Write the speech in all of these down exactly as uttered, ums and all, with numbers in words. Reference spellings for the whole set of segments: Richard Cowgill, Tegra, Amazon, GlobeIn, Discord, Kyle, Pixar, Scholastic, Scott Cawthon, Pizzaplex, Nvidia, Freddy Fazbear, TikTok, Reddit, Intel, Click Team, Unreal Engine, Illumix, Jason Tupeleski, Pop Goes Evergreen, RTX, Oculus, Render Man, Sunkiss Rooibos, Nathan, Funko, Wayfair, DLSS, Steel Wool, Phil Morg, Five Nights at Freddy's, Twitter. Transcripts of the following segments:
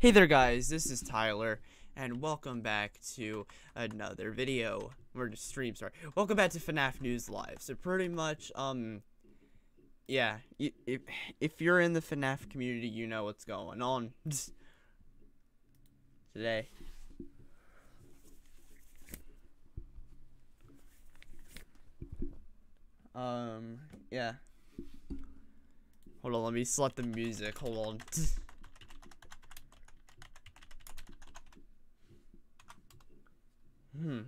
Hey there guys, this is Tyler, and welcome back to another video, or stream, sorry. Welcome back to FNAF News Live. So pretty much, um, yeah, if, if you're in the FNAF community, you know what's going on today. Um, yeah. Hold on, let me select the music, hold on. Hmm.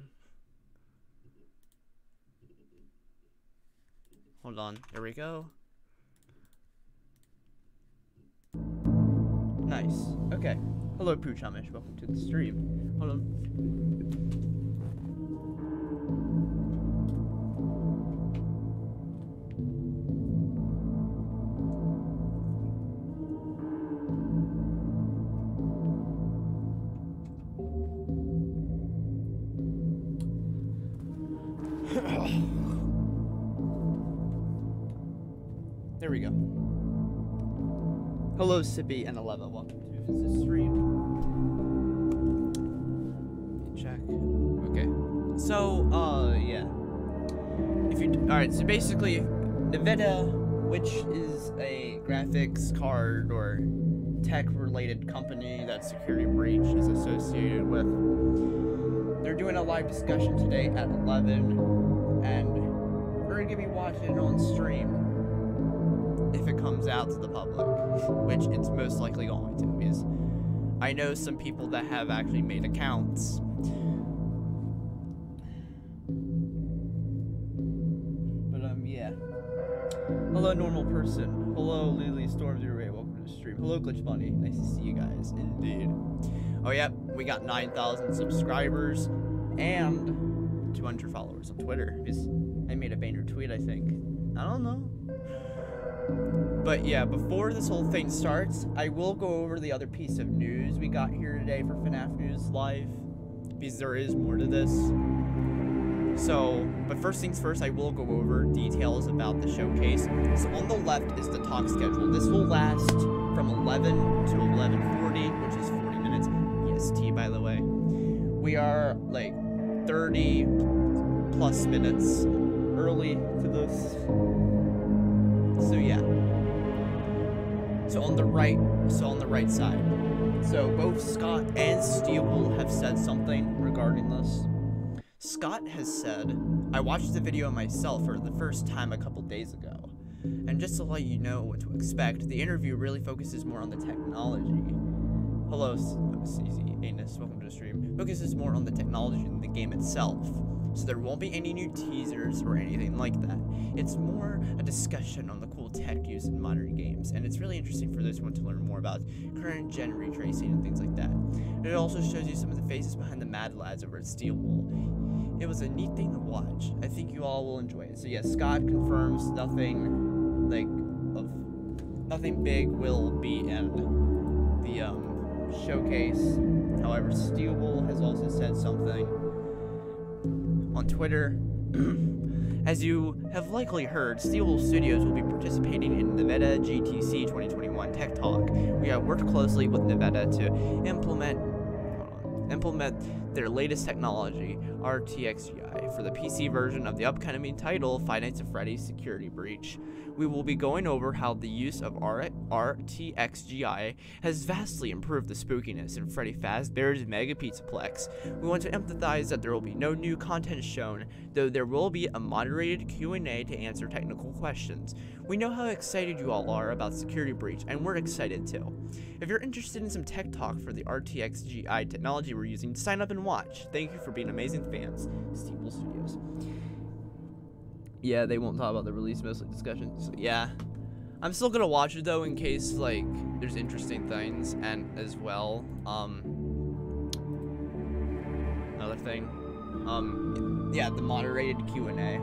Hold on. There we go. Nice. Okay. Hello, Pooch Hamish. Welcome to the stream. Hold on. There we go. Hello, Sippy and Aleva. Welcome to this stream. Let me check. Okay. So, uh, yeah. If you all right. So basically, Nvidia, which is a graphics card or tech-related company that Security Breach is associated with, they're doing a live discussion today at eleven, and we're gonna be watching it on stream. If it comes out to the public, which it's most likely going to, because I know some people that have actually made accounts. But um, yeah. Hello, normal person. Hello, Lily Stormzy. Welcome to the stream. Hello, Glitch Bunny. Nice to see you guys. Indeed. Oh yep, yeah, we got nine thousand subscribers and two hundred followers on Twitter. Because I made a banner tweet, I think. I don't know. But yeah, before this whole thing starts, I will go over the other piece of news we got here today for FNAF News Live, because there is more to this. So, but first things first, I will go over details about the showcase. So on the left is the talk schedule. This will last from eleven to eleven forty, which is forty minutes E S T, by the way. We are like thirty plus minutes early to this. So yeah. So on the right, so on the right side. So both Scott and Steel Wool have said something regarding this. Scott has said, "I watched the video myself for the first time a couple days ago, and just to let you know what to expect, the interview really focuses more on the technology." Hello, C Z Anus, welcome to the stream. Focuses more on the technology than the game itself. So there won't be any new teasers or anything like that. It's more a discussion on the cool tech used in modern games, and it's really interesting for those who want to learn more about current gen retracing and things like that. And it also shows you some of the faces behind the mad lads over at Steel Wool. It was a neat thing to watch. I think you all will enjoy it. So yes, yeah, Scott confirms nothing like of nothing big will be in the um, showcase. However, Steel Wool has also said something on Twitter. As you have likely heard, Steel Wool Studios will be participating in Nevada G T C twenty twenty-one Tech Talk. We have worked closely with Nevada to implement implement their latest technology, R T X G I, for the P C version of the upcoming title, Five Nights at Freddy's Security Breach. We will be going over how the use of R T X G I has vastly improved the spookiness in Freddy Fazbear's Mega Pizzaplex. We want to emphasize that there will be no new content shown, though there will be a moderated Q and A to answer technical questions. We know how excited you all are about Security Breach, and we're excited too. If you're interested in some tech talk for the R T X G I technology we're using, sign up and watch. Thank you for being amazing fans. Steeple Studios. Yeah, they won't talk about the release, mostly discussion. So yeah, I'm still gonna watch it though in case like there's interesting things, and as well, um, another thing, um, yeah, the moderated Q and A.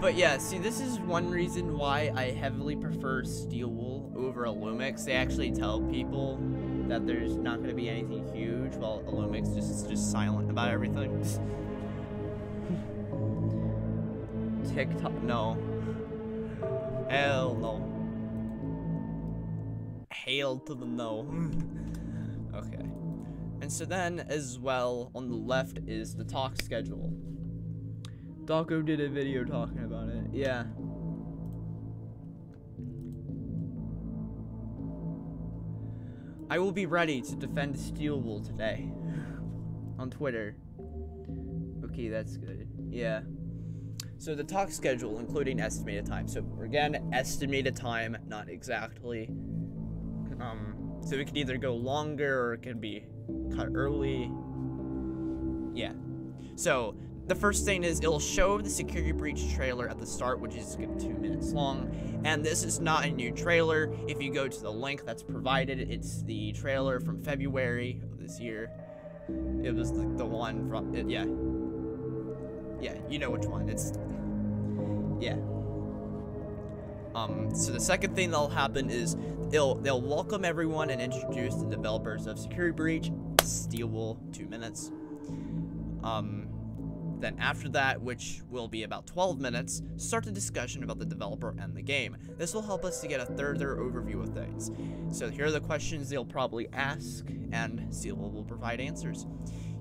But yeah, see, this is one reason why I heavily prefer Steel Wool over Illumix. They actually tell people that there's not gonna be anything huge, while Illumix just is just silent about everything. TikTok, no. Hell no. Hail to the no. Okay. And so then, as well, on the left is the talk schedule. Daco did a video talking about it, yeah. I will be ready to defend Steel Wool today. On Twitter. Okay, that's good, yeah. So the talk schedule, including estimated time. So again, estimated time, not exactly. Um, so it could either go longer or it could be cut early. Yeah. So the first thing is it'll show the Security Breach trailer at the start, which is two minutes long. And this is not a new trailer. If you go to the link that's provided, it's the trailer from February of this year. It was like the one from, it, yeah. Yeah, you know which one, it's, yeah. Um, so the second thing that'll happen is they'll, they'll welcome everyone and introduce the developers of Security Breach, Steel Wool, two minutes. Um, then after that, which will be about twelve minutes, start the discussion about the developer and the game. This will help us to get a further overview of things. So here are the questions they'll probably ask, and Steel Wool will provide answers.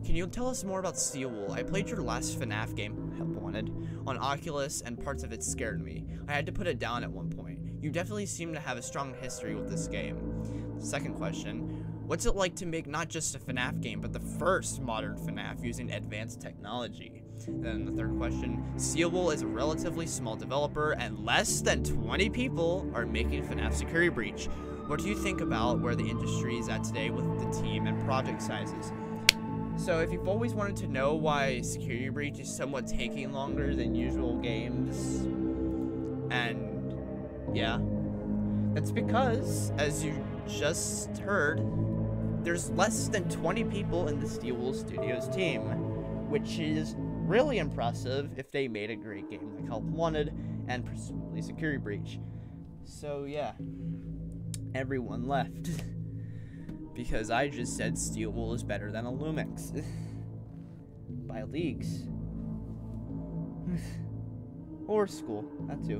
Can you tell us more about Steel Wool? I played your last FNAF game, Help Wanted, on Oculus, and parts of it scared me. I had to put it down at one point. You definitely seem to have a strong history with this game. Second question, what's it like to make not just a FNAF game, but the first modern FNAF using advanced technology? Then the third question, Steel Wool is a relatively small developer, and less than twenty people are making FNAF Security Breach. What do you think about where the industry is at today with the team and project sizes? So if you've always wanted to know why Security Breach is somewhat taking longer than usual games, and yeah, that's because, as you just heard, there's less than twenty people in the Steel Wool Studios team, which is really impressive if they made a great game like Help Wanted and presumably Security Breach. So yeah, everyone left. Because I just said Steel Wool is better than Illumix. By leagues. Or school, that too.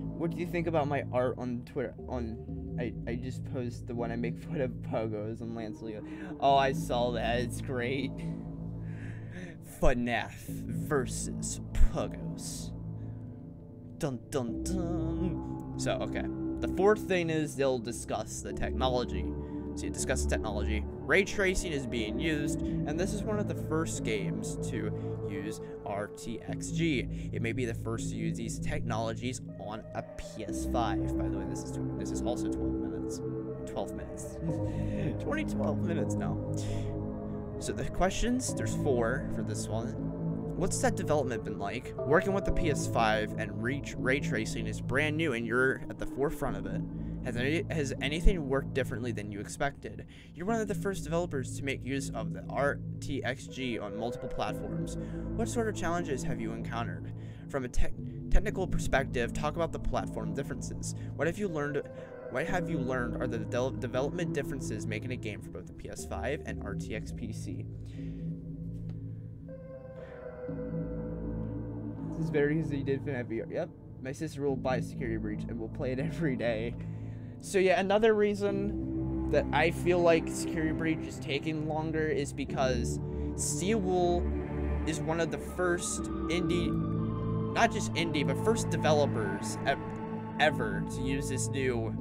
What do you think about my art on Twitter? On I, I just posted the one I make fun of Pogos and Lance Leo. Oh, I saw that, it's great. FNAF versus Pogos. Dun dun dun. So, okay. The fourth thing is they'll discuss the technology. So you discuss technology. Ray tracing is being used, and this is one of the first games to use R T X G. It may be the first to use these technologies on a P S five. By the way, this is this is also twelve minutes. twelve minutes. twenty, twelve minutes, no. So the questions, there's four for this one. What's that development been like? Working with the P S five and ray tracing is brand new, and you're at the forefront of it. Has, any, has anything worked differently than you expected? You're one of the first developers to make use of the R T X G on multiple platforms. What sort of challenges have you encountered? From a te technical perspective, talk about the platform differences. What have you learned? What have you learned are the de development differences making a game for both the P S five and R T X P C? This is better because he did FNAF V R. Yep. My sister will buy Security Breach and will play it every day. So yeah, another reason that I feel like Security Breach is taking longer is because Steel Wool is one of the first indie, not just indie, but first developers ever, ever to use this new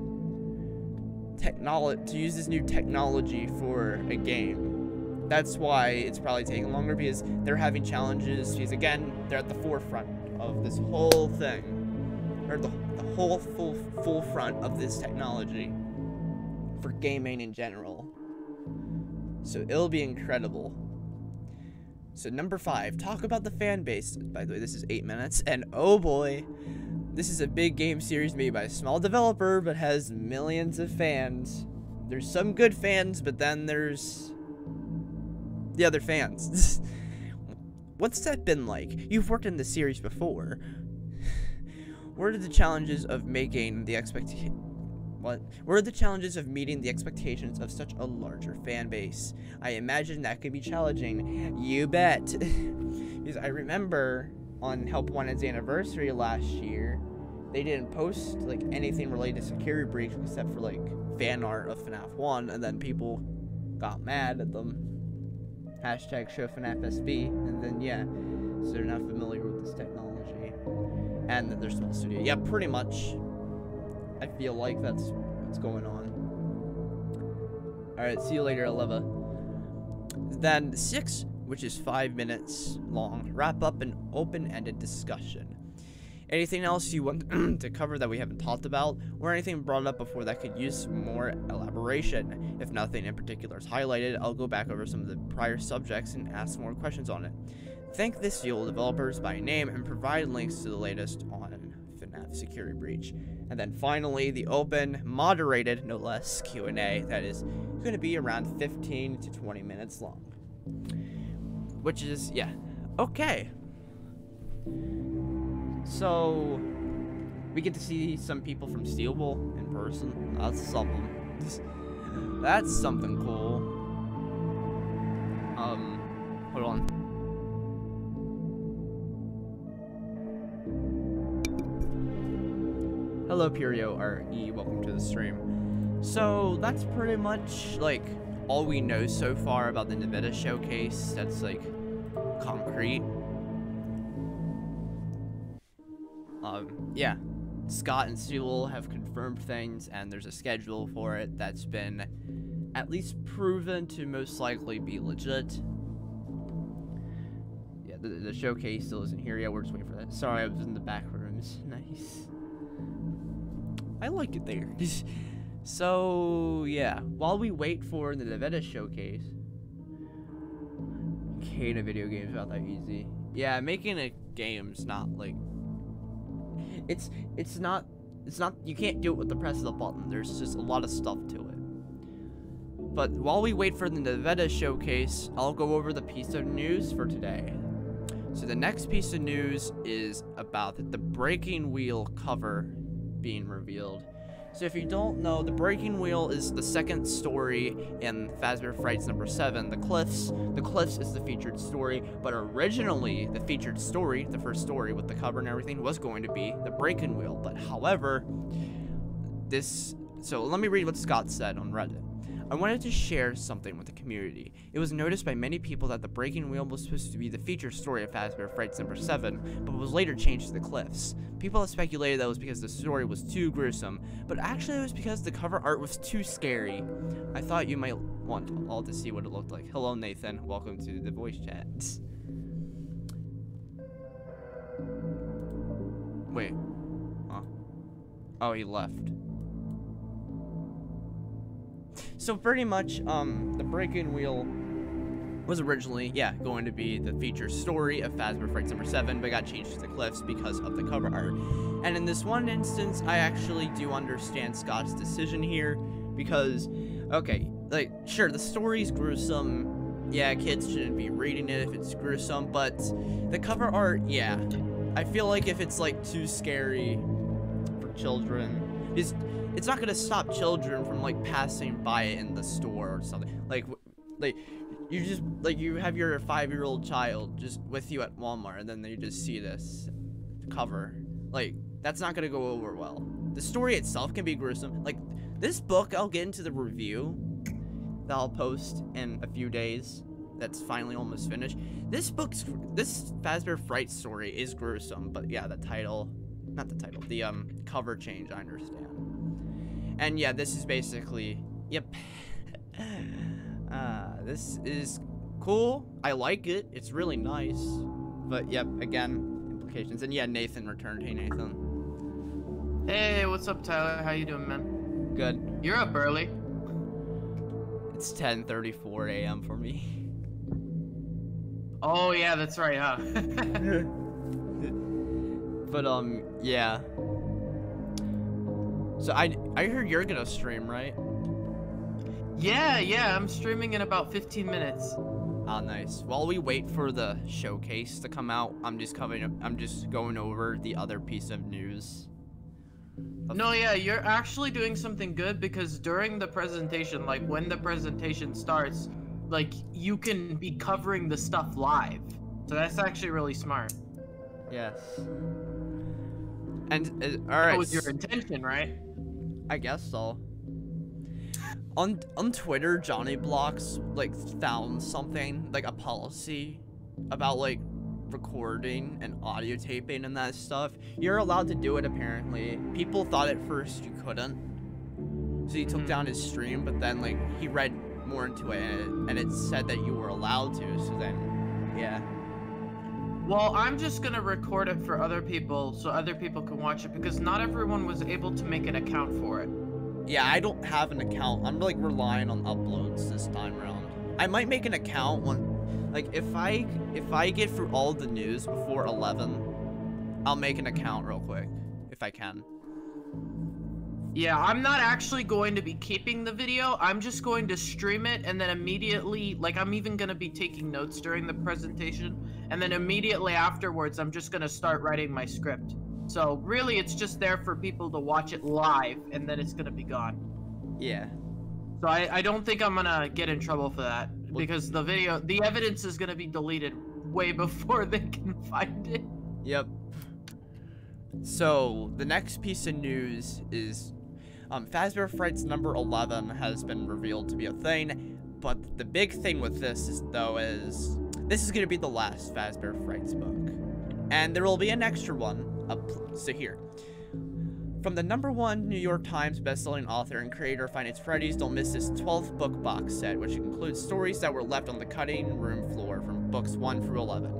technology to use this new technology for a game. That's why it's probably taking longer, because they're having challenges. Because again, they're at the forefront of this whole thing, or the, the whole full full front of this technology for gaming in general. So it'll be incredible. So number five, talk about the fan base. By the way, this is eight minutes, and oh boy, this is a big game series made by a small developer but has millions of fans. There's some good fans, but then there's the other fans. What's that been like? You've worked in the series before. What are the challenges of making the expectation? What? What are the challenges of meeting the expectations of such a larger fan base? I imagine that could be challenging. You bet. Because I remember on Help Wanted's anniversary last year, they didn't post like anything related to Security Breach except for like fan art of FNAF one, and then people got mad at them. Hashtag show FNAF S B, and then yeah, so they're not familiar with this technology. And that they're small studio. Yeah, pretty much. I feel like that's what's going on. Alright, see you later, Eleva. Then six, which is five minutes long. Wrap up an open-ended discussion. Anything else you want to cover that we haven't talked about, or anything brought up before that could use some more elaboration? If nothing in particular is highlighted, I'll go back over some of the prior subjects and ask more questions on it. Thank the Steel developers by name and provide links to the latest on FNAF Security Breach. And then finally, the open, moderated, no less, Q and A that is going to be around fifteen to twenty minutes long. Which is, yeah, okay. So, we get to see some people from Steel Wool in person. That's something. That's something cool. Um, hold on. Hello, Purio R E, welcome to the stream. So, that's pretty much, like, all we know so far about the Nvidia showcase that's, like, concrete. Um, yeah, Scott and Sewell have confirmed things, and there's a schedule for it that's been at least proven to most likely be legit. Yeah, the, the showcase still isn't here yet. We're just waiting for that. Sorry, I was in the back rooms. Nice. I like it there. So, yeah, while we wait for the Nvidia showcase, I hate a video game's not that easy. Yeah, making a game's not, like, It's it's not it's not you can't do it with the press of the button. There's just a lot of stuff to it. But while we wait for the Nvidia showcase, I'll go over the piece of news for today. So the next piece of news is about the Breaking Wheel cover being revealed. So if you don't know, the Breaking Wheel is the second story in Fazbear Frights number seven, The Cliffs. The Cliffs is the featured story, but originally the featured story, the first story with the cover and everything, was going to be the Breaking Wheel. But however, this, so let me read what Scott said on Reddit. I wanted to share something with the community. It was noticed by many people that the Breaking Wheel was supposed to be the featured story of Fazbear Frights number seven, but was later changed to The Cliffs. People have speculated that it was because the story was too gruesome, but actually it was because the cover art was too scary. I thought you might want all to see what it looked like. Hello, Nathan. Welcome to the voice chat. Wait. Huh? Oh, he left. So pretty much, um, the Breaking Wheel was originally, yeah, going to be the feature story of Fazbear Frights number seven, but got changed to The Cliffs because of the cover art. And in this one instance, I actually do understand Scott's decision here, because, okay, like, sure, the story's gruesome, yeah, kids shouldn't be reading it if it's gruesome, but the cover art, yeah, I feel like if it's, like, too scary for children, it's, it's not gonna stop children from, like, passing by it in the store or something. Like, like, you just, like, you have your five-year-old child just with you at Walmart, and then they just see this cover. Like, that's not gonna go over well. The story itself can be gruesome. Like, This book, I'll get into the review that I'll post in a few days. That's finally almost finished. This book's, this Fazbear Fright story is gruesome, but yeah, the title, not the title, the um cover change, I understand. And yeah, this is basically, yep. uh, this is cool. I like it. It's really nice. But yep, again, implications. And yeah, Nathan returned. Hey, Nathan. Hey, what's up, Tyler? How you doing, man? Good. You're up early. It's ten thirty-four A M for me. Oh yeah, that's right, huh? But um, yeah. So I I heard you're gonna stream, right? Yeah, yeah, I'm streaming in about fifteen minutes. Ah, nice. While we wait for the showcase to come out, I'm just coming. Up, I'm just going over the other piece of news. No, yeah, you're actually doing something good, because during the presentation, like when the presentation starts, like you can be covering the stuff live. So that's actually really smart. Yes. And uh, all right. That was your intention, right? I guess so. On on Twitter, Johnny Blocks like found something, like a policy about like recording and audio taping and that stuff. You're allowed to do it apparently. People thought at first you couldn't, so he took down his stream, but then like he read more into it and it, and it said that you were allowed to, so then yeah. Well, I'm just gonna record it for other people so other people can watch it, because not everyone was able to make an account for it. Yeah, I don't have an account. I'm like relying on uploads this time around. I might make an account when, like, if I if I get through all the news before eleven, I'll make an account real quick if I can. Yeah, I'm not actually going to be keeping the video. I'm just going to stream it, and then immediately, like, I'm even going to be taking notes during the presentation, and then immediately afterwards, I'm just going to start writing my script. So really, it's just there for people to watch it live, and then it's going to be gone. Yeah. So I, I don't think I'm going to get in trouble for that, well, because the video, the evidence is going to be deleted way before they can find it. Yep. So the next piece of news is um, Fazbear Frights number eleven has been revealed to be a thing, but the big thing with this is, though, is this is going to be the last Fazbear Frights book, and there will be an extra one. Up, so here, from the number one New York Times bestselling author and creator of Finance Freddy's, don't miss this twelfth book box set, which includes stories that were left on the cutting room floor from books one through eleven.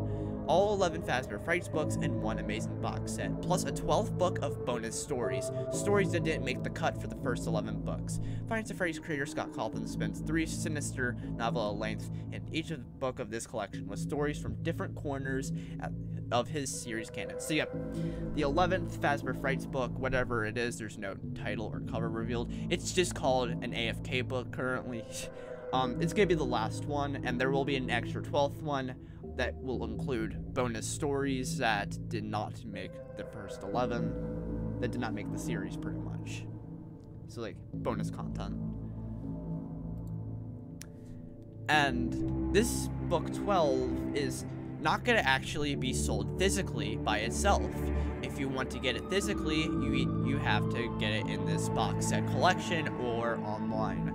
All eleven Fazbear Frights books in one amazing box set, plus a twelfth book of bonus stories, stories that didn't make the cut for the first eleven books. Finance Freddy's creator Scott Cawthon spends three sinister novel lengths in each of the book of this collection, with stories from different corners at of his series canon. So yep, the eleventh Fazbear Frights book, whatever it is, there's no title or cover revealed. It's just called an A F K book currently. Um, it's gonna be the last one, and there will be an extra twelfth one that will include bonus stories that did not make the first eleven, that did not make the series pretty much. So like, bonus content. And this book twelve is not gonna actually be sold physically by itself. If you want to get it physically, you you have to get it in this box set collection or online.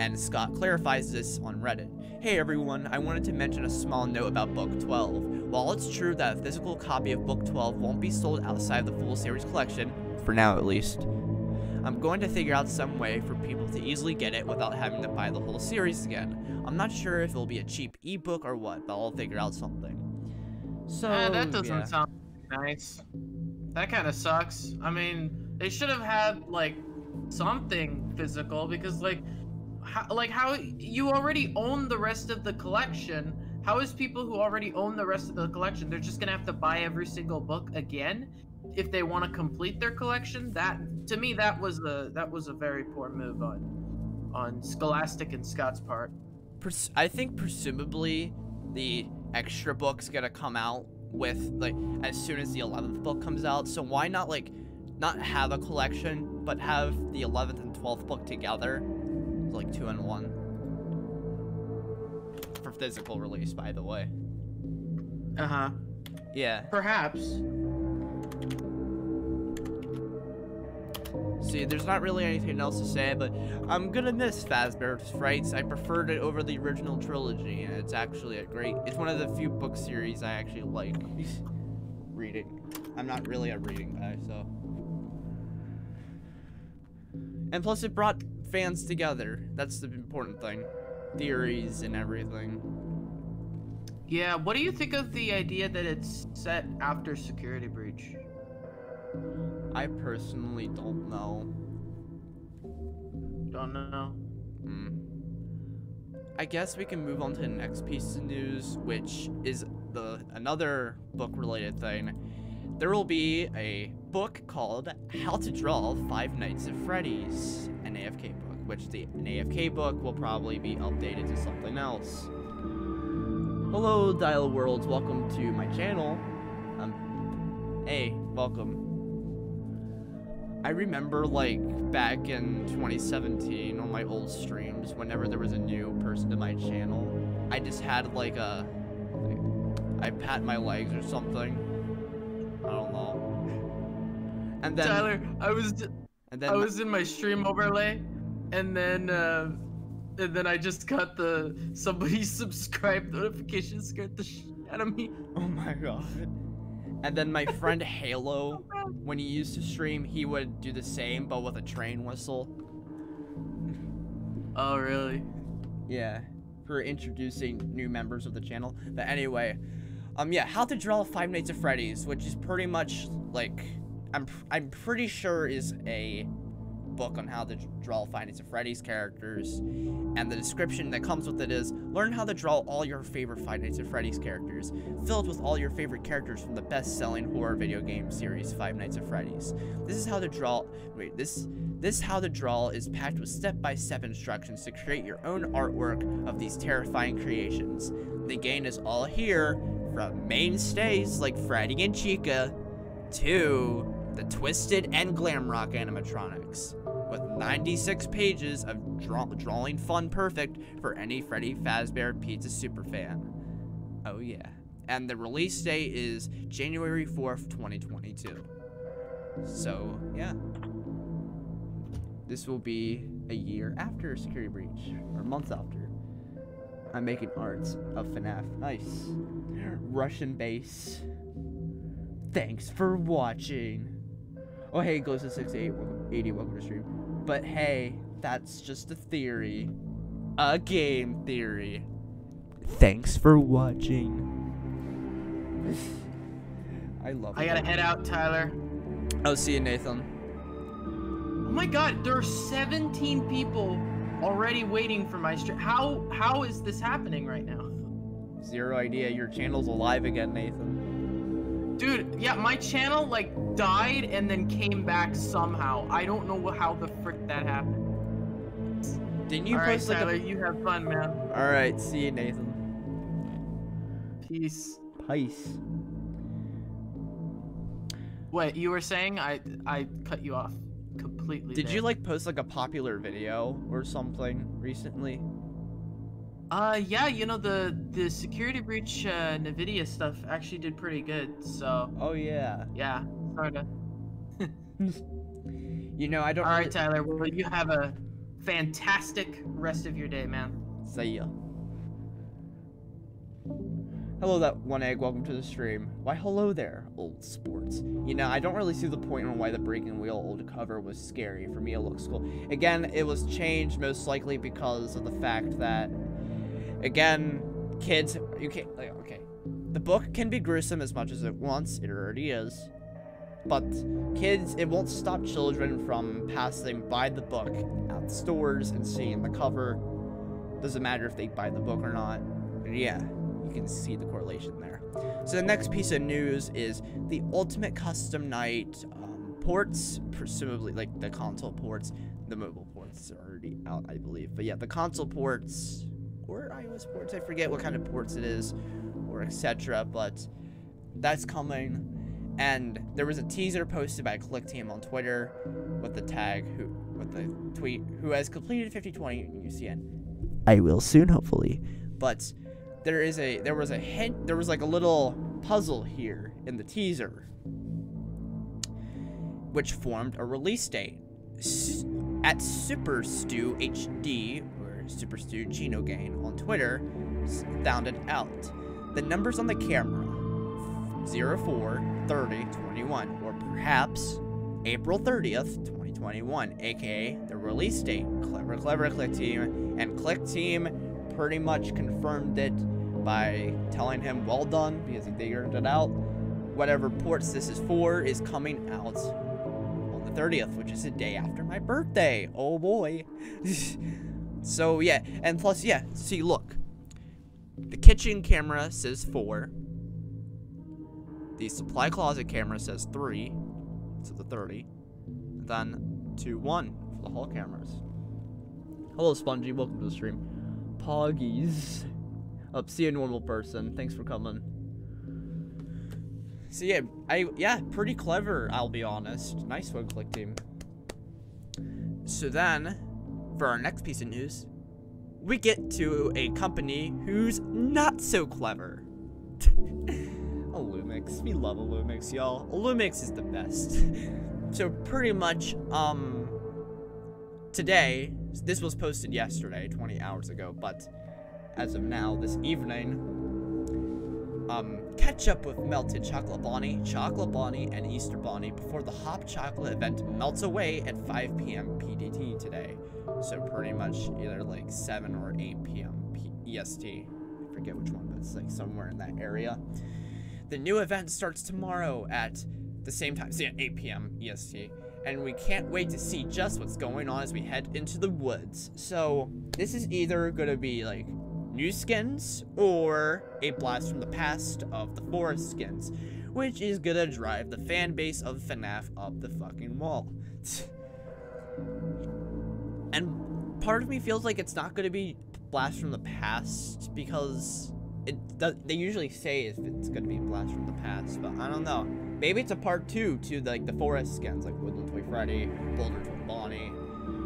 And Scott clarifies this on Reddit. Hey everyone, I wanted to mention a small note about book twelve. While it's true that a physical copy of book twelve won't be sold outside of the full series collection, for now at least, I'm going to figure out some way for people to easily get it without having to buy the whole series again. I'm not sure if it'll be a cheap ebook or what, but I'll figure out something. So uh, that doesn't yeah. sound nice. That kind of sucks. I mean, they should have had like something physical, because like, how, like how you already own the rest of the collection. How is people who already own the rest of the collection, they're just gonna have to buy every single book again if they want to complete their collection? That, to me, that was a that was a very poor move on on Scholastic and Scott's part. Pres I think presumably the extra book's gonna come out with like as soon as the eleventh book comes out. So why not like not have a collection, but have the eleventh and twelfth book together, so, like two and one for physical release, by the way. Uh huh. Yeah. Perhaps. see, there's not really anything else to say, but I'm gonna miss Fazbear's Frights. I preferred it over the original trilogy, and it's actually a great, it's one of the few book series I actually like reading. I'm not really a reading guy, so. And plus it brought fans together. That's the important thing. Theories and everything. Yeah, what do you think of the idea that it's set after Security Breach? I personally don't know. Don't know. Mm. I guess we can move on to the next piece of news, which is the another book-related thing. There will be a book called How to Draw Five Nights at Freddy's, an A F K book, which the an A F K book will probably be updated to something else. Hello, Dial Worlds. Welcome to my channel. Um, hey, welcome. I remember, like, back in twenty seventeen on my old streams, whenever there was a new person to my channel, I just had, like, a... I pat my legs or something. I don't know. And then... Tyler, I was... And then I was in my stream overlay, and then, uh... and then I just got the... Somebody subscribed notification scared the shit out of me. Oh my god. And then my friend Halo, when he used to stream, he would do the same, but with a train whistle. Oh, really? Yeah, for introducing new members of the channel. But anyway, um, yeah, How to Draw Five Nights at Freddy's, which is pretty much, like, I'm, I'm pretty sure is a book on how to draw Five Nights at Freddy's characters. And the description that comes with it is, learn how to draw all your favorite Five Nights at Freddy's characters, filled with all your favorite characters from the best-selling horror video game series Five Nights at Freddy's. This is how to draw, wait, this, this how to draw is packed with step-by-step instructions to create your own artwork of these terrifying creations. The game is all here, from mainstays like Freddy and Chica, to the twisted and glam rock animatronics, with ninety-six pages of draw drawing fun perfect for any Freddy Fazbear Pizza superfan. Oh yeah. And the release date is January fourth, twenty twenty-two. So, yeah. This will be a year after Security Breach, or months after. I'm making arts of FNAF. Nice. Russian base. Thanks for watching. Oh, hey, goes to six eighty, welcome to stream. But hey, that's just a theory. A game theory. Thanks for watching. I love it. I gotta head out, Tyler. Oh, see you, Nathan. Oh my god, there are seventeen people already waiting for my stream. How, how is this happening right now? Zero idea. Your channel's alive again, Nathan. Dude, yeah, my channel, like, died and then came back somehow. I don't know how the frick that happened. Didn't you All post, right, like, Tyler, a... you have fun, man. All right, see you, Nathan. Peace. Peace. What, you were saying? I I cut you off completely. Did there. you, like, post, like, a popular video or something recently? Uh, yeah, you know, the, the Security Breach, uh, Nvidia stuff actually did pretty good, so... Oh, yeah. Yeah, sorta. You know, I don't... All right, Tyler, well, you have a fantastic rest of your day, man. See ya. Hello, that one egg, welcome to the stream. Why, hello there, old sports. You know, I don't really see the point on why the Breaking Wheel old cover was scary. For me, it looks cool. Again, it was changed most likely because of the fact that... Again, kids, you can't, like, okay. The book can be gruesome as much as it wants, it already is. But kids, it won't stop children from passing by the book at stores and seeing the cover. Doesn't matter if they buy the book or not. But yeah, you can see the correlation there. So the next piece of news is the Ultimate Custom Night um, ports, presumably, like, the console ports. The mobile ports are already out, I believe. But yeah, the console ports... or iOS ports, I forget what kind of ports it is, or et cetera, but that's coming. And there was a teaser posted by Click Team on Twitter with the tag, who, with the tweet, who has completed fifty twenty in U C N. I will soon, hopefully. But there is a, there was a hint, there was like a little puzzle here in the teaser, which formed a release date. at SuperStuHD or SuperStu Genogain on Twitter found it out. The numbers on the camera, zero four thirty twenty-one, or perhaps April thirtieth twenty twenty-one, aka the release date. Clever, clever Click Team. And Click Team pretty much confirmed it by telling him well done, because he figured it out. Whatever ports this is for is coming out on the thirtieth, which is the day after my birthday. Oh boy. So yeah, and plus yeah, see look. The kitchen camera says four. The supply closet camera says three, so the thirty. And then two, one for the hall cameras. Hello Spongy, welcome to the stream. Poggies. Up, see a normal person. Thanks for coming. So yeah, I yeah, pretty clever, I'll be honest. Nice one, Click Team. So then, for our next piece of news, we get to a company who's not so clever. Illumix. We love Illumix, y'all. Illumix is the best. So pretty much, um, today, this was posted yesterday, twenty hours ago, but as of now, this evening, um, catch up with melted chocolate bonnie, chocolate bonnie, and Easter bonnie before the hop chocolate event melts away at five p m P D T today. So pretty much either like seven or eight p m E S T. I forget which one, but it's like somewhere in that area. The new event starts tomorrow at the same time, so yeah, eight p m E S T. And we can't wait to see just what's going on as we head into the woods. So this is either gonna be like new skins or a blast from the past of the forest skins, which is gonna drive the fan base of FNAF up the fucking wall. And part of me feels like it's not gonna be blast from the past, because it does, they usually say if it's gonna be blast from the past, but I don't know. Maybe it's a part two to like the forest skins, like Woodland Toy Freddy, Boulder Toy Bonnie,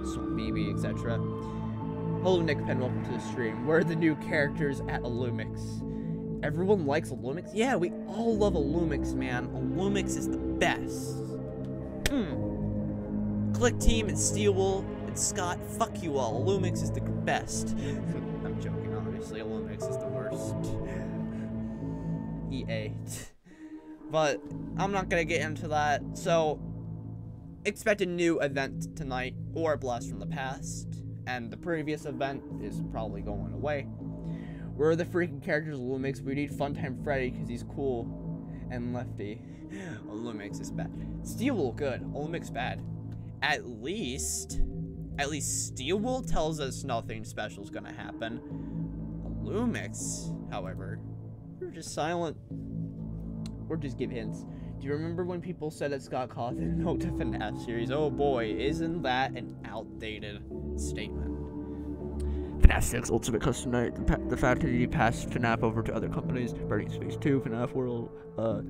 Swamp Baby, et cetera. Hello Nick Penn, welcome to the stream. Where are the new characters at Illumix? Everyone likes Illumix? Yeah, we all love Illumix, man. Illumix is the best. Mm. Click Team and Steel Wool and Scott, fuck you all. Illumix is the best. I'm joking, obviously. Illumix is the worst. E A. But I'm not gonna get into that. So, expect a new event tonight or a blast from the past. And the previous event is probably going away. Where are the freaking characters Illumix? We need Funtime Freddy because he's cool and lefty. Illumix is bad. Steel Wool good. Illumix bad. At least, at least Steel Wool tells us nothing special is gonna happen. Illumix, however, we're just silent. Or just give hints. Do you remember when people said that Scott Cawthon no to FNAF series? Oh boy, isn't that an outdated statement. FNAF six Ultimate Custom Night. The, the fact that he passed FNAF over to other companies, Burning Space two, FNAF World, uh,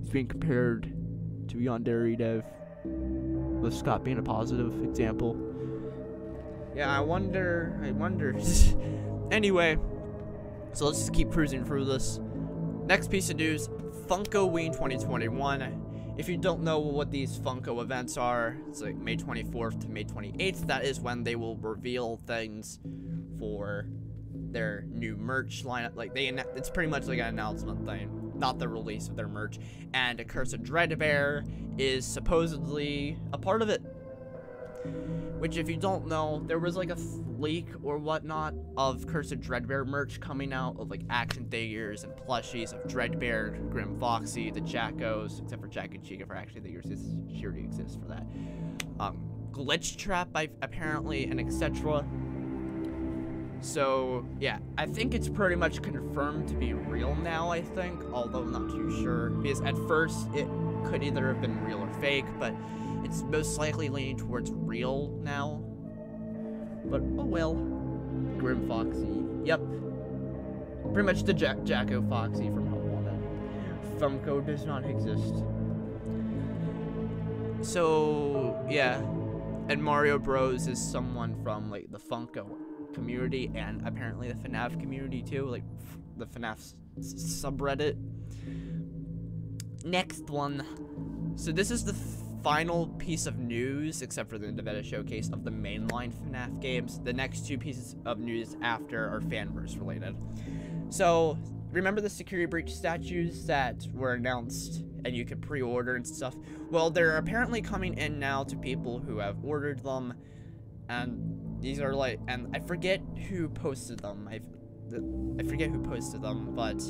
it's being compared to Yandere Dev, with Scott being a positive example. Yeah, I wonder, I wonder. Anyway, so let's just keep cruising through this. Next piece of news, Funkoween twenty twenty-one. If you don't know what these Funko events are, it's like May twenty-fourth to May twenty-eighth. That is when they will reveal things for their new merch lineup. Like they, it's pretty much like an announcement thing, not the release of their merch. And A Curse of Dreadbear is supposedly a part of it. Which, if you don't know, there was like a leak or whatnot of Curse of Dreadbear merch coming out, of like action figures and plushies of Dreadbear, Grim Foxy, the Jackos, except for Jack and Chica for action figures. She already exists for that. Um, Glitch Trap, I've, apparently, and et cetera. So, yeah, I think it's pretty much confirmed to be real now, I think, although I'm not too sure. Because at first, it could either have been real or fake, but it's most likely leaning towards real now. But, oh well. Grim Foxy. Yep. Pretty much the Jack Jacko Foxy from Hellwoman. Funko does not exist. So, yeah. And Mario Bros is someone from, like, the Funko community and apparently the FNAF community, too. Like, the FNAF subreddit. Next one. So, this is the final piece of news, except for the Nvidia showcase of the mainline FNAF games. The next two pieces of news after are fanverse related. So remember the Security Breach statues that were announced and you could pre-order and stuff? Well, they're apparently coming in now to people who have ordered them, and these are like, and I forget who posted them. I I forget who posted them, but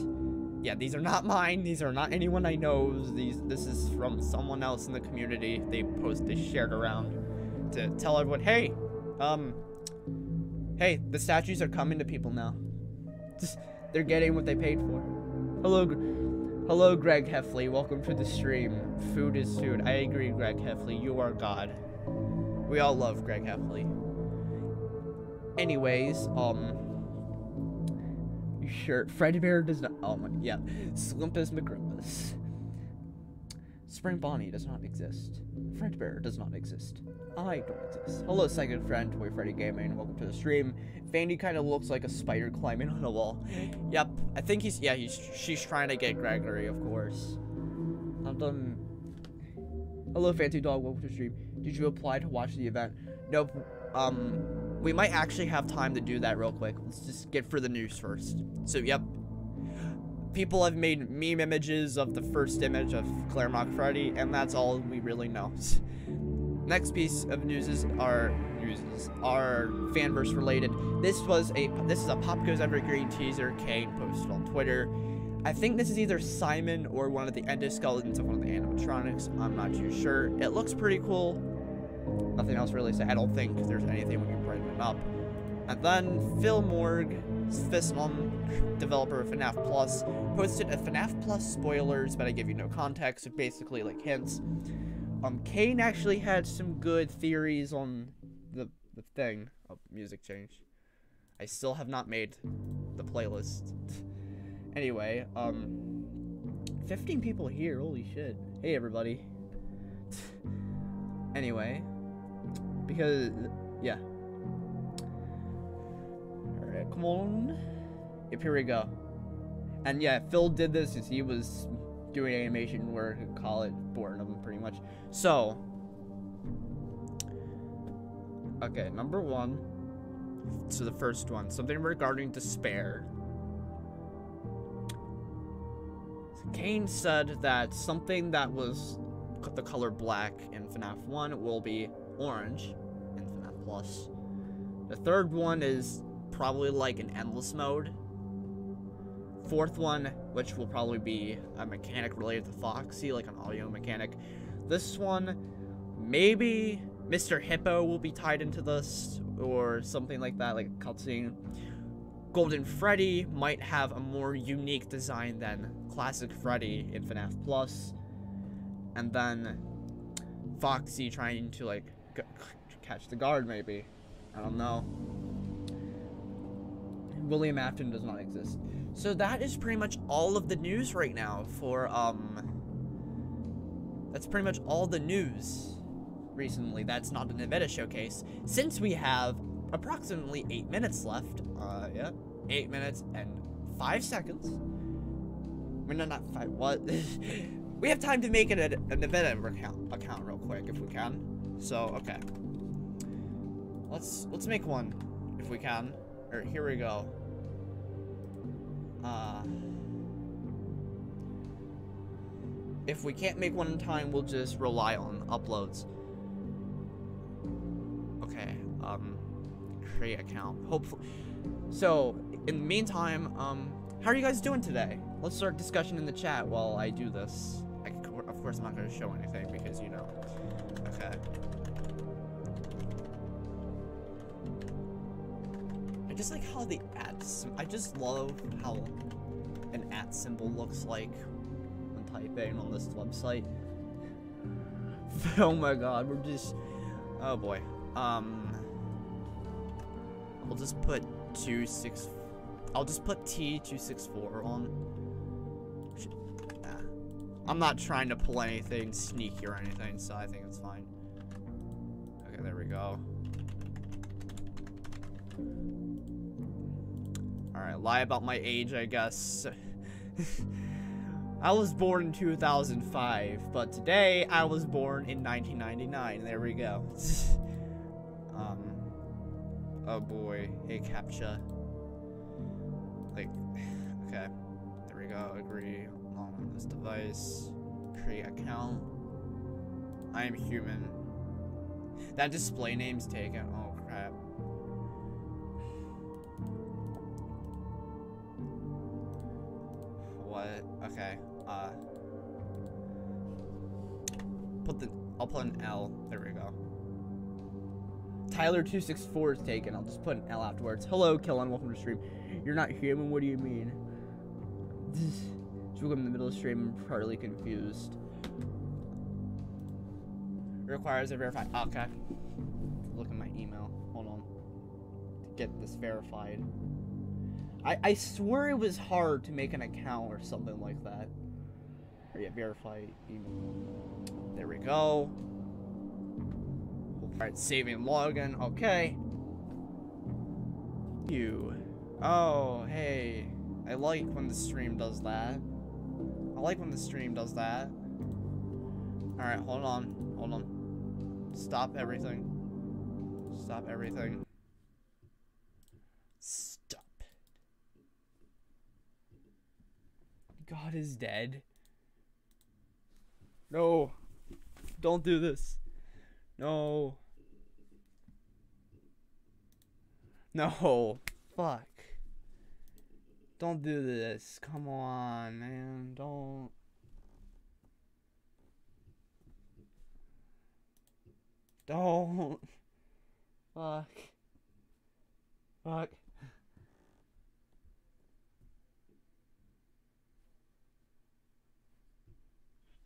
yeah, these are not mine. These are not anyone I know. These, this is from someone else in the community. They post, they shared around to tell everyone, hey, um, hey, the statues are coming to people now. Just, they're getting what they paid for. Hello, hello, Greg Heffley. Welcome to the stream. Food is food. I agree, Greg Heffley. You are God. We all love Greg Heffley. Anyways, um. Shirt. Freddy Bear does not. Oh my. Yeah. Slimpus McGrimpus. Spring Bonnie does not exist. Freddy Bear does not exist. I don't exist. Hello, second friend. Toy Freddy Gaming. Welcome to the stream. Fanny kind of looks like a spider climbing on a wall. Yep. I think he's. Yeah. He's. She's trying to get Gregory, of course. I'm done. Hello, Fancy Dog. Welcome to the stream. Did you apply to watch the event? Nope. Um. We might actually have time to do that real quick. Let's just get for the news first. So, yep. People have made meme images of the first image of Claremont Freddy, and that's all we really know. Next piece of news is our news are fanverse related. This was a this is a Pop Goes Evergreen teaser Kane posted on Twitter. I think this is either Simon or one of the endoskeletons of one of the animatronics. I'm not too sure. It looks pretty cool. Nothing else really, so I don't think there's anything we can bring them up. And then Phil Morg, Fismom, developer of FNAF Plus, posted a FNAF Plus spoilers, but I give you no context, so basically like hints. Um, Kane actually had some good theories on the, the thing. Oh, music change. I still have not made the playlist. Anyway, um, fifteen people here, holy shit. Hey everybody. Anyway, because, yeah. Alright, come on. Yep, here we go. And yeah, Phil did this because he was doing animation work at college, boredom, pretty much. So, okay, number one. So the first one, something regarding despair. Kane said that something that was the color black in FNAF one will be orange in FNAF Plus. The third one is probably like an endless mode. Fourth one, which will probably be a mechanic related to Foxy, like an audio mechanic. This one, maybe Mister Hippo will be tied into this or something like that, like a cutscene. Golden Freddy might have a more unique design than classic Freddy in FNAF Plus. And then Foxy trying to, like, c c catch the guard, maybe. I don't know. William Afton does not exist. So that is pretty much all of the news right now for, um... That's pretty much all the news recently. That's not an Nvidia showcase. Since we have approximately eight minutes left. Uh, yeah. Eight minutes and five seconds. We're not, not five, what? We have time to make an, an Nvidia account, account real quick if we can. So, okay. Let's let's make one if we can. All right, here we go. Uh, if we can't make one in time, we'll just rely on uploads. Okay. Um, create account. Hopefully. So, in the meantime, um, how are you guys doing today? Let's start discussion in the chat while I do this. Of course, I'm not going to show anything because, you know. Okay. I just like how the at sim- I just love how an at symbol looks like when typing on this website. Oh my god, we're just... Oh boy. Um... I'll just put two six... I'll just put T two sixty-four on. I'm not trying to pull anything sneaky or anything, so I think it's fine. Okay, there we go. Alright, lie about my age, I guess. I was born in two thousand five, but today I was born in nineteen ninety-nine. There we go. um, oh boy, hey CAPTCHA. Like, okay, there we go. Agree on this device. Create account. I am human. That display name's taken. Oh crap. What? Okay. Uh. Put the. I'll put an L. There we go. Tyler two six four is taken. I'll just put an L afterwards. Hello, Killon. Welcome to the stream. You're not human. What do you mean? Just woke up in the middle of the stream. I'm partly confused. Requires a verify. Oh, okay. Look at my email. Hold on. To get this verified. I, I swear it was hard to make an account or something like that. Or yeah, verify email. There we go. Alright, saving login. Okay. You. Oh, hey. I like when the stream does that. I like when the stream does that. Alright, hold on. Hold on. Stop everything. Stop everything. Stop. God is dead. No. Don't do this. No. No. Fuck. Don't do this. Come on, man. Don't. Don't. Fuck. Fuck.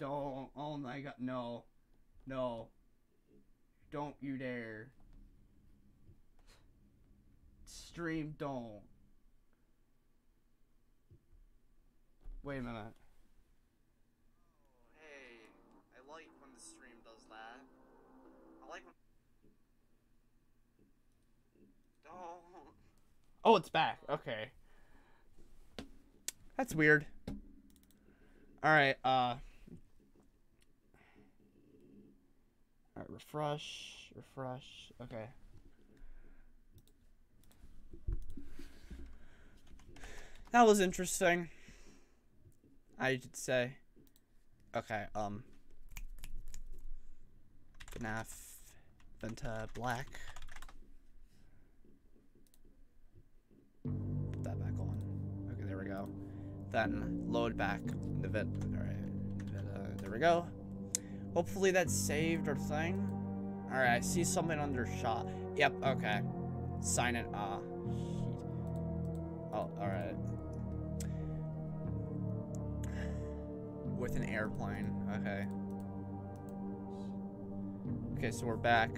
Don't. Oh my god. No. No. Don't you dare. Stream, don't. Wait a minute. Oh, hey. I like when the stream does that. I like when... Don't. Oh, it's back. Okay. That's weird. Alright, uh... Alright, refresh, refresh, okay. That was interesting, I should say. Okay, um. F NAF Venta Black. Put that back on. Okay, there we go. Then load back the vid. Alright, uh, there we go. Hopefully that saved our thing. Alright, I see something under shot. Yep, okay. Sign it. Ah. Oh, alright. With an airplane. Okay. Okay, so we're back.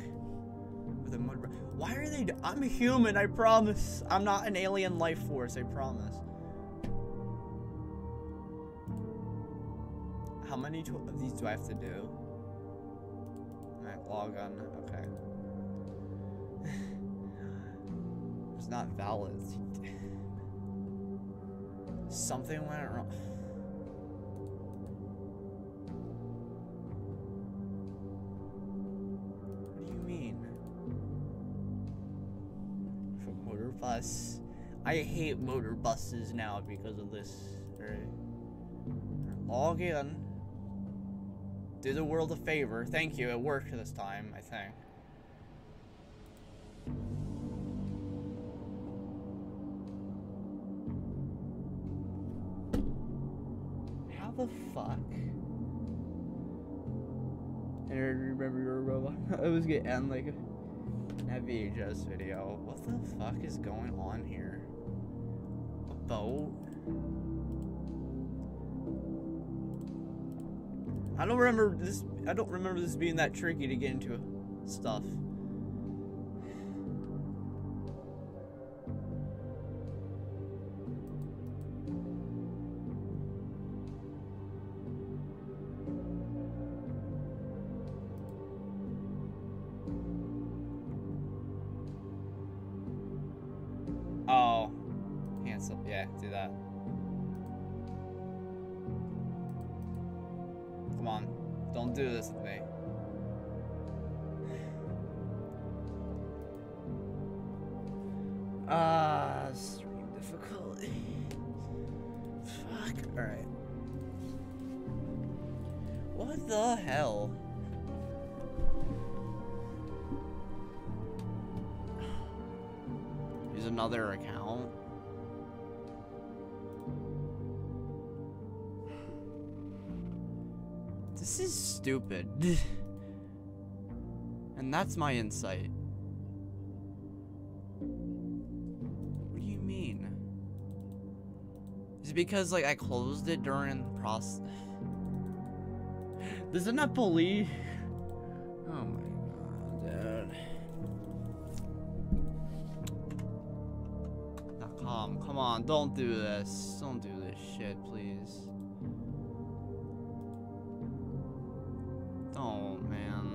With a mud. Why are they. I'm a human, I promise. I'm not an alien life force, I promise. How many of these do I have to do? Alright, log on. Okay. It's not valid. Something went wrong. What do you mean? From motor bus. I hate motor buses now because of this. Alright. Log in. Do the world a favor. Thank you. It worked this time, I think. How the fuck? I remember you were a robot. I was gonna end like that V H S video. What the fuck is going on here? A boat? I don't remember this. I don't remember this being that tricky to get into stuff. Oh, cancel. Yeah, do that. Come on, don't do this with me. Ah, uh, stream difficulty. Fuck. All right. What the hell? Use another account. This is stupid. And that's my insight. What do you mean? Is it because like I closed it during the process? Does it not believe? Oh my god, dude. Now come, come on, don't do this. Don't do this shit, please. Oh man.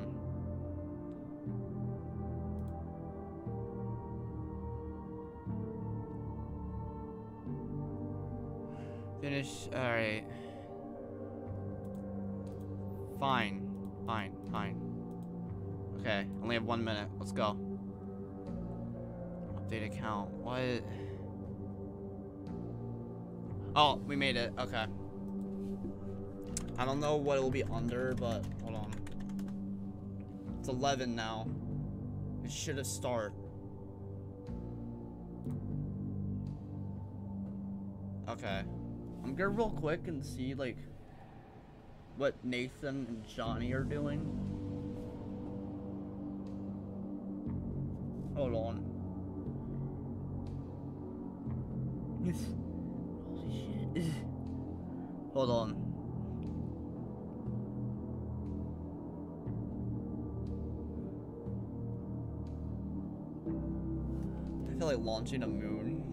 Finish, alright. Fine, fine, fine. Okay, only have one minute. Let's go. Update account. What? Oh, we made it. Okay. I don't know what it'll be under, but hold on. It's eleven now. It should have started. Okay. I'm gonna real quick and see, like, what Nathan and Johnny are doing. Hold on. Holy shit. Hold on. I feel like launching a moon.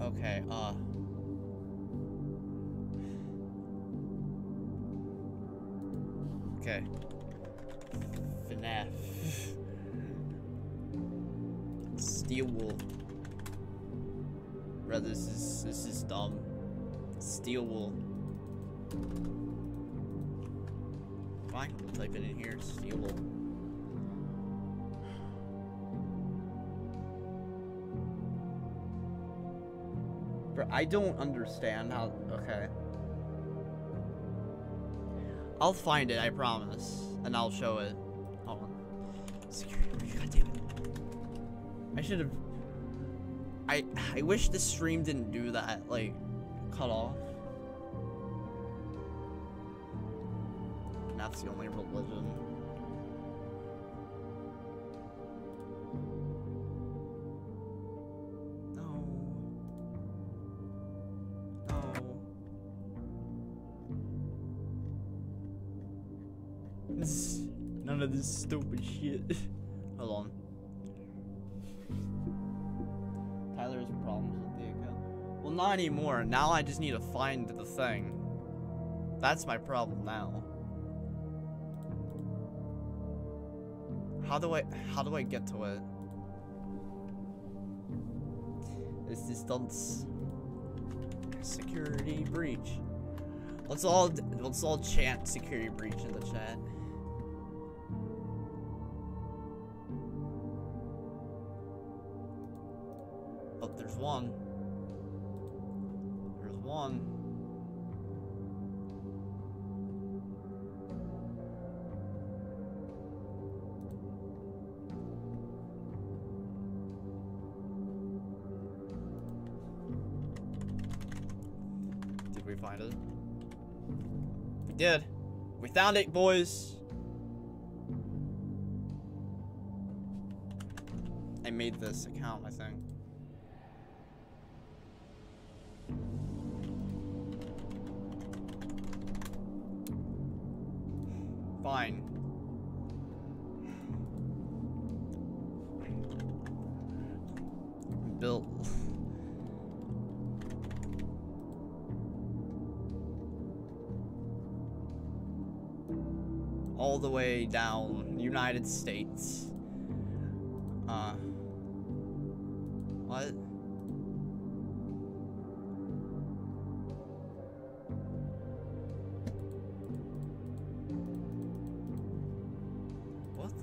Okay, uh. Okay. FNAF. Steel Wool. Bro, this is this is dumb. Steel Wool. Fine, we'll type it in here. Steel Wool. Bro, I don't understand how. Okay. I'll find it, I promise, and I'll show it. Hold on. Security Breach, goddammit. I should have. I I wish this stream didn't do that, like, cut off. And that's the only religion. None of this stupid shit. Hold on. Tyler has problems with the account. Well, not anymore. Now I just need to find the thing. That's my problem now. How do I how do I get to it? This distance. Security Breach. Let's all let's all chant Security Breach in the chat. Oh, there's one. There's one. Did we find it? We did. We found it, boys. I made this account, I think. Fine. Built. All the way down, United States. Uh. What?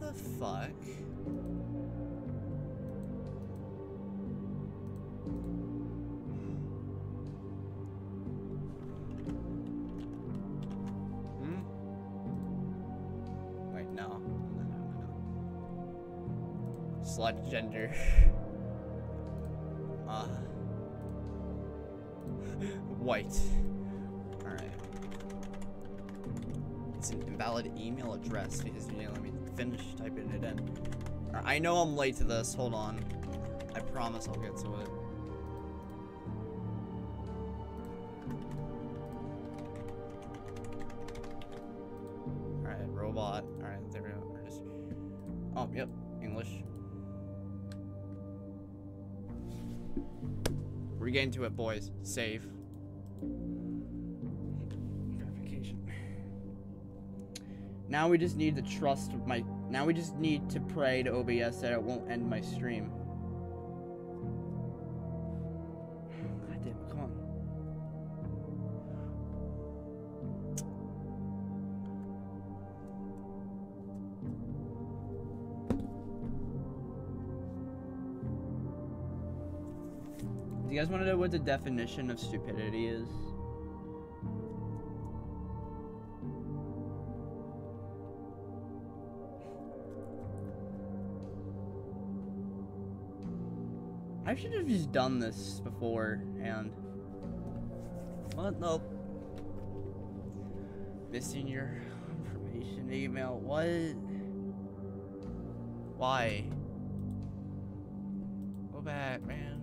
the fuck? Hmm? Wait, no. No, no, no, no. Slut gender. uh. White. It's an invalid email address because you didn't let me finish typing it in. I know I'm late to this. Hold on. I promise I'll get to it. Alright, robot. Alright, there we go. Just... Oh, yep. English. We're getting to it, boys. Save. Now we just need to trust my... Now we just need to pray to O B S that it won't end my stream. God damn it, come on. Do you guys want to know what the definition of stupidity is? I should have just done this before, and... What? Nope. Missing your information email. What? Why? Go back, man.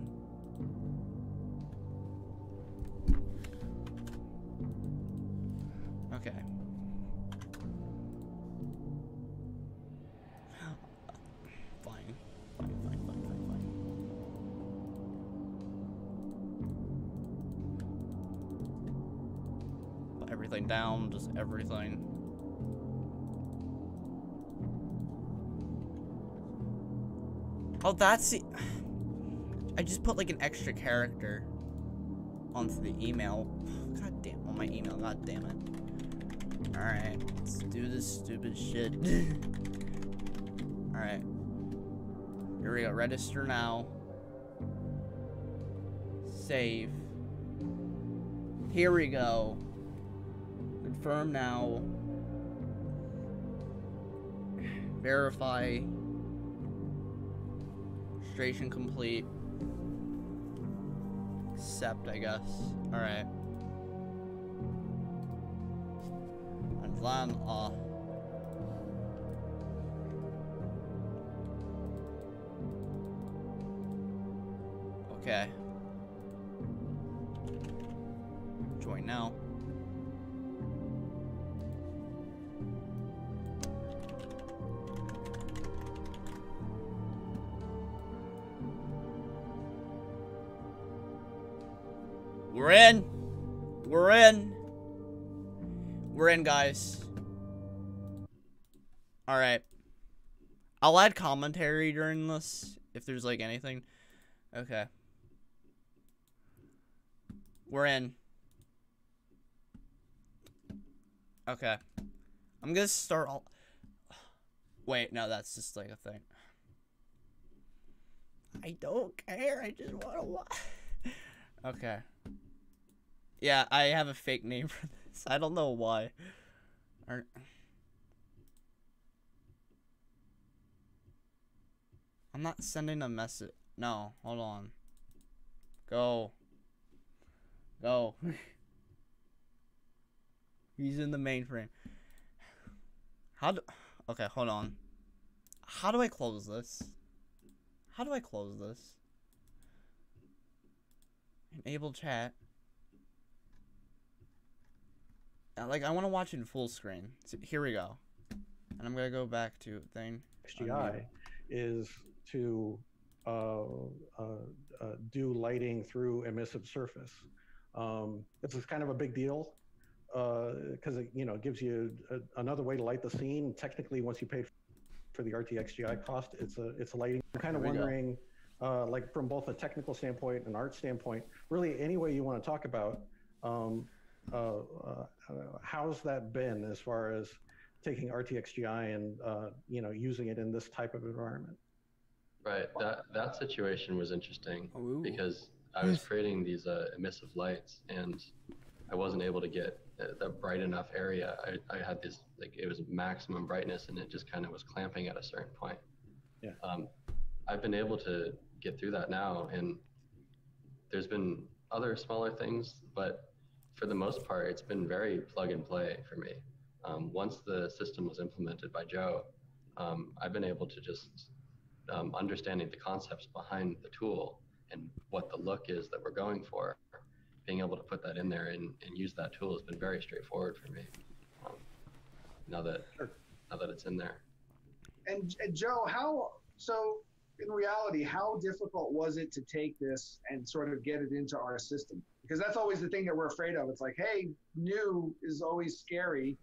Okay. Down, just everything. Oh, that's the... I just put like an extra character onto the email. God damn, on my email, god damn it. Alright, let's do this stupid shit. Alright. Here we go, register now. Save. Here we go. Confirm now. Verify. Registration complete. Accept, I guess. Alright. And then, uh... okay. Join now. We're in. We're in. We're in, guys. Alright. I'll add commentary during this, if there's, like, anything. Okay. We're in. Okay. I'm gonna start all... Wait, no, that's just, like, a thing. I don't care. I just wanna watch. Okay. Yeah, I have a fake name for this. I don't know why. Or... I'm not sending a message. No, hold on. Go. Go. He's in the mainframe. How do... Okay, hold on. How do I close this? How do I close this? Enable chat. Like, I want to watch it in full screen. So here we go. And I'm going to go back to thing. X G I is to uh, uh, uh, do lighting through emissive surface. Um, this is kind of a big deal because, uh, it you know, gives you a, another way to light the scene. Technically, once you pay for the R T X G I cost, it's a, it's a lighting. I'm kind of wondering, uh, like, from both a technical standpoint and art standpoint, really any way you want to talk about um, – Uh, uh, how's that been as far as taking R T X G I and uh, you know, using it in this type of environment. Right. That that situation was interesting. Ooh. Because I was creating these uh, emissive lights, and I wasn't able to get the, the bright enough area. I, I had this, like, it was maximum brightness, and it just kind of was clamping at a certain point. Yeah. Um, I've been able to get through that now, and there's been other smaller things, but for the most part, it's been very plug and play for me. Um, once the system was implemented by Joe, um, I've been able to just um, understanding the concepts behind the tool and what the look is that we're going for, being able to put that in there and, and use that tool has been very straightforward for me. Um, now that sure. now that it's in there. And, and Joe, how so? In reality, how difficult was it to take this and sort of get it into our system? Because that's always the thing that we're afraid of. It's like, hey, new is always scary,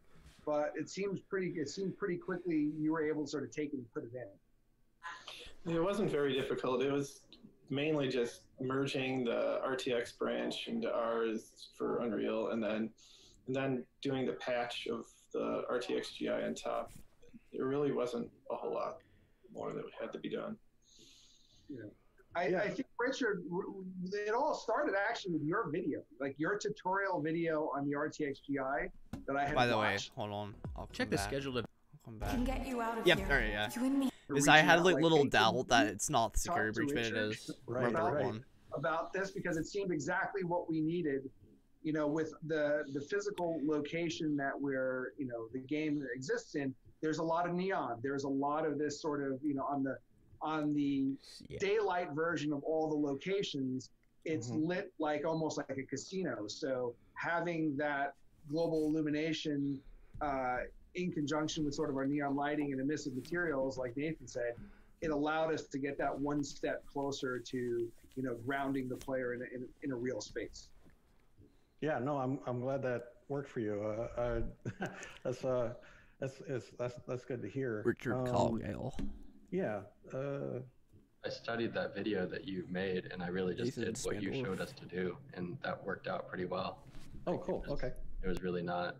but it seems pretty. It seemed pretty quickly you were able to sort of take it and put it in. It wasn't very difficult. It was mainly just merging the R T X branch into ours for Unreal, and then and then doing the patch of the R T X G I on top. It really wasn't a whole lot more that had to be done. Yeah. I, yeah. I think, Richard, it all started actually with your video, like your tutorial video on the R T X G I that I had watched. By the watched. way, hold on. I'll check the schedule. I'll come back. Can get you out of yep, here. Right, yeah. You and me. Because I had like, like little hey, doubt that it's not the Security Breach, Richard, but it is. Right, remember right. One. About this, because it seemed exactly what we needed, you know, with the, the physical location that we're, you know, the game exists in. There's a lot of neon. There's a lot of this sort of, you know, on the on the yeah. daylight version of all the locations, it's mm-hmm. lit like almost like a casino. So having that global illumination uh, in conjunction with sort of our neon lighting and emissive materials, like Nathan said, it allowed us to get that one step closer to, you know, grounding the player in a, in, in a real space. Yeah, no, I'm, I'm glad that worked for you. Uh, uh, that's, uh, that's, that's, that's, that's good to hear. Richard um, Cowgill. Yeah. Uh, I studied that video that you made, and I really just did what you showed us to do, and that worked out pretty well. Oh, like cool. It was, okay. It was really not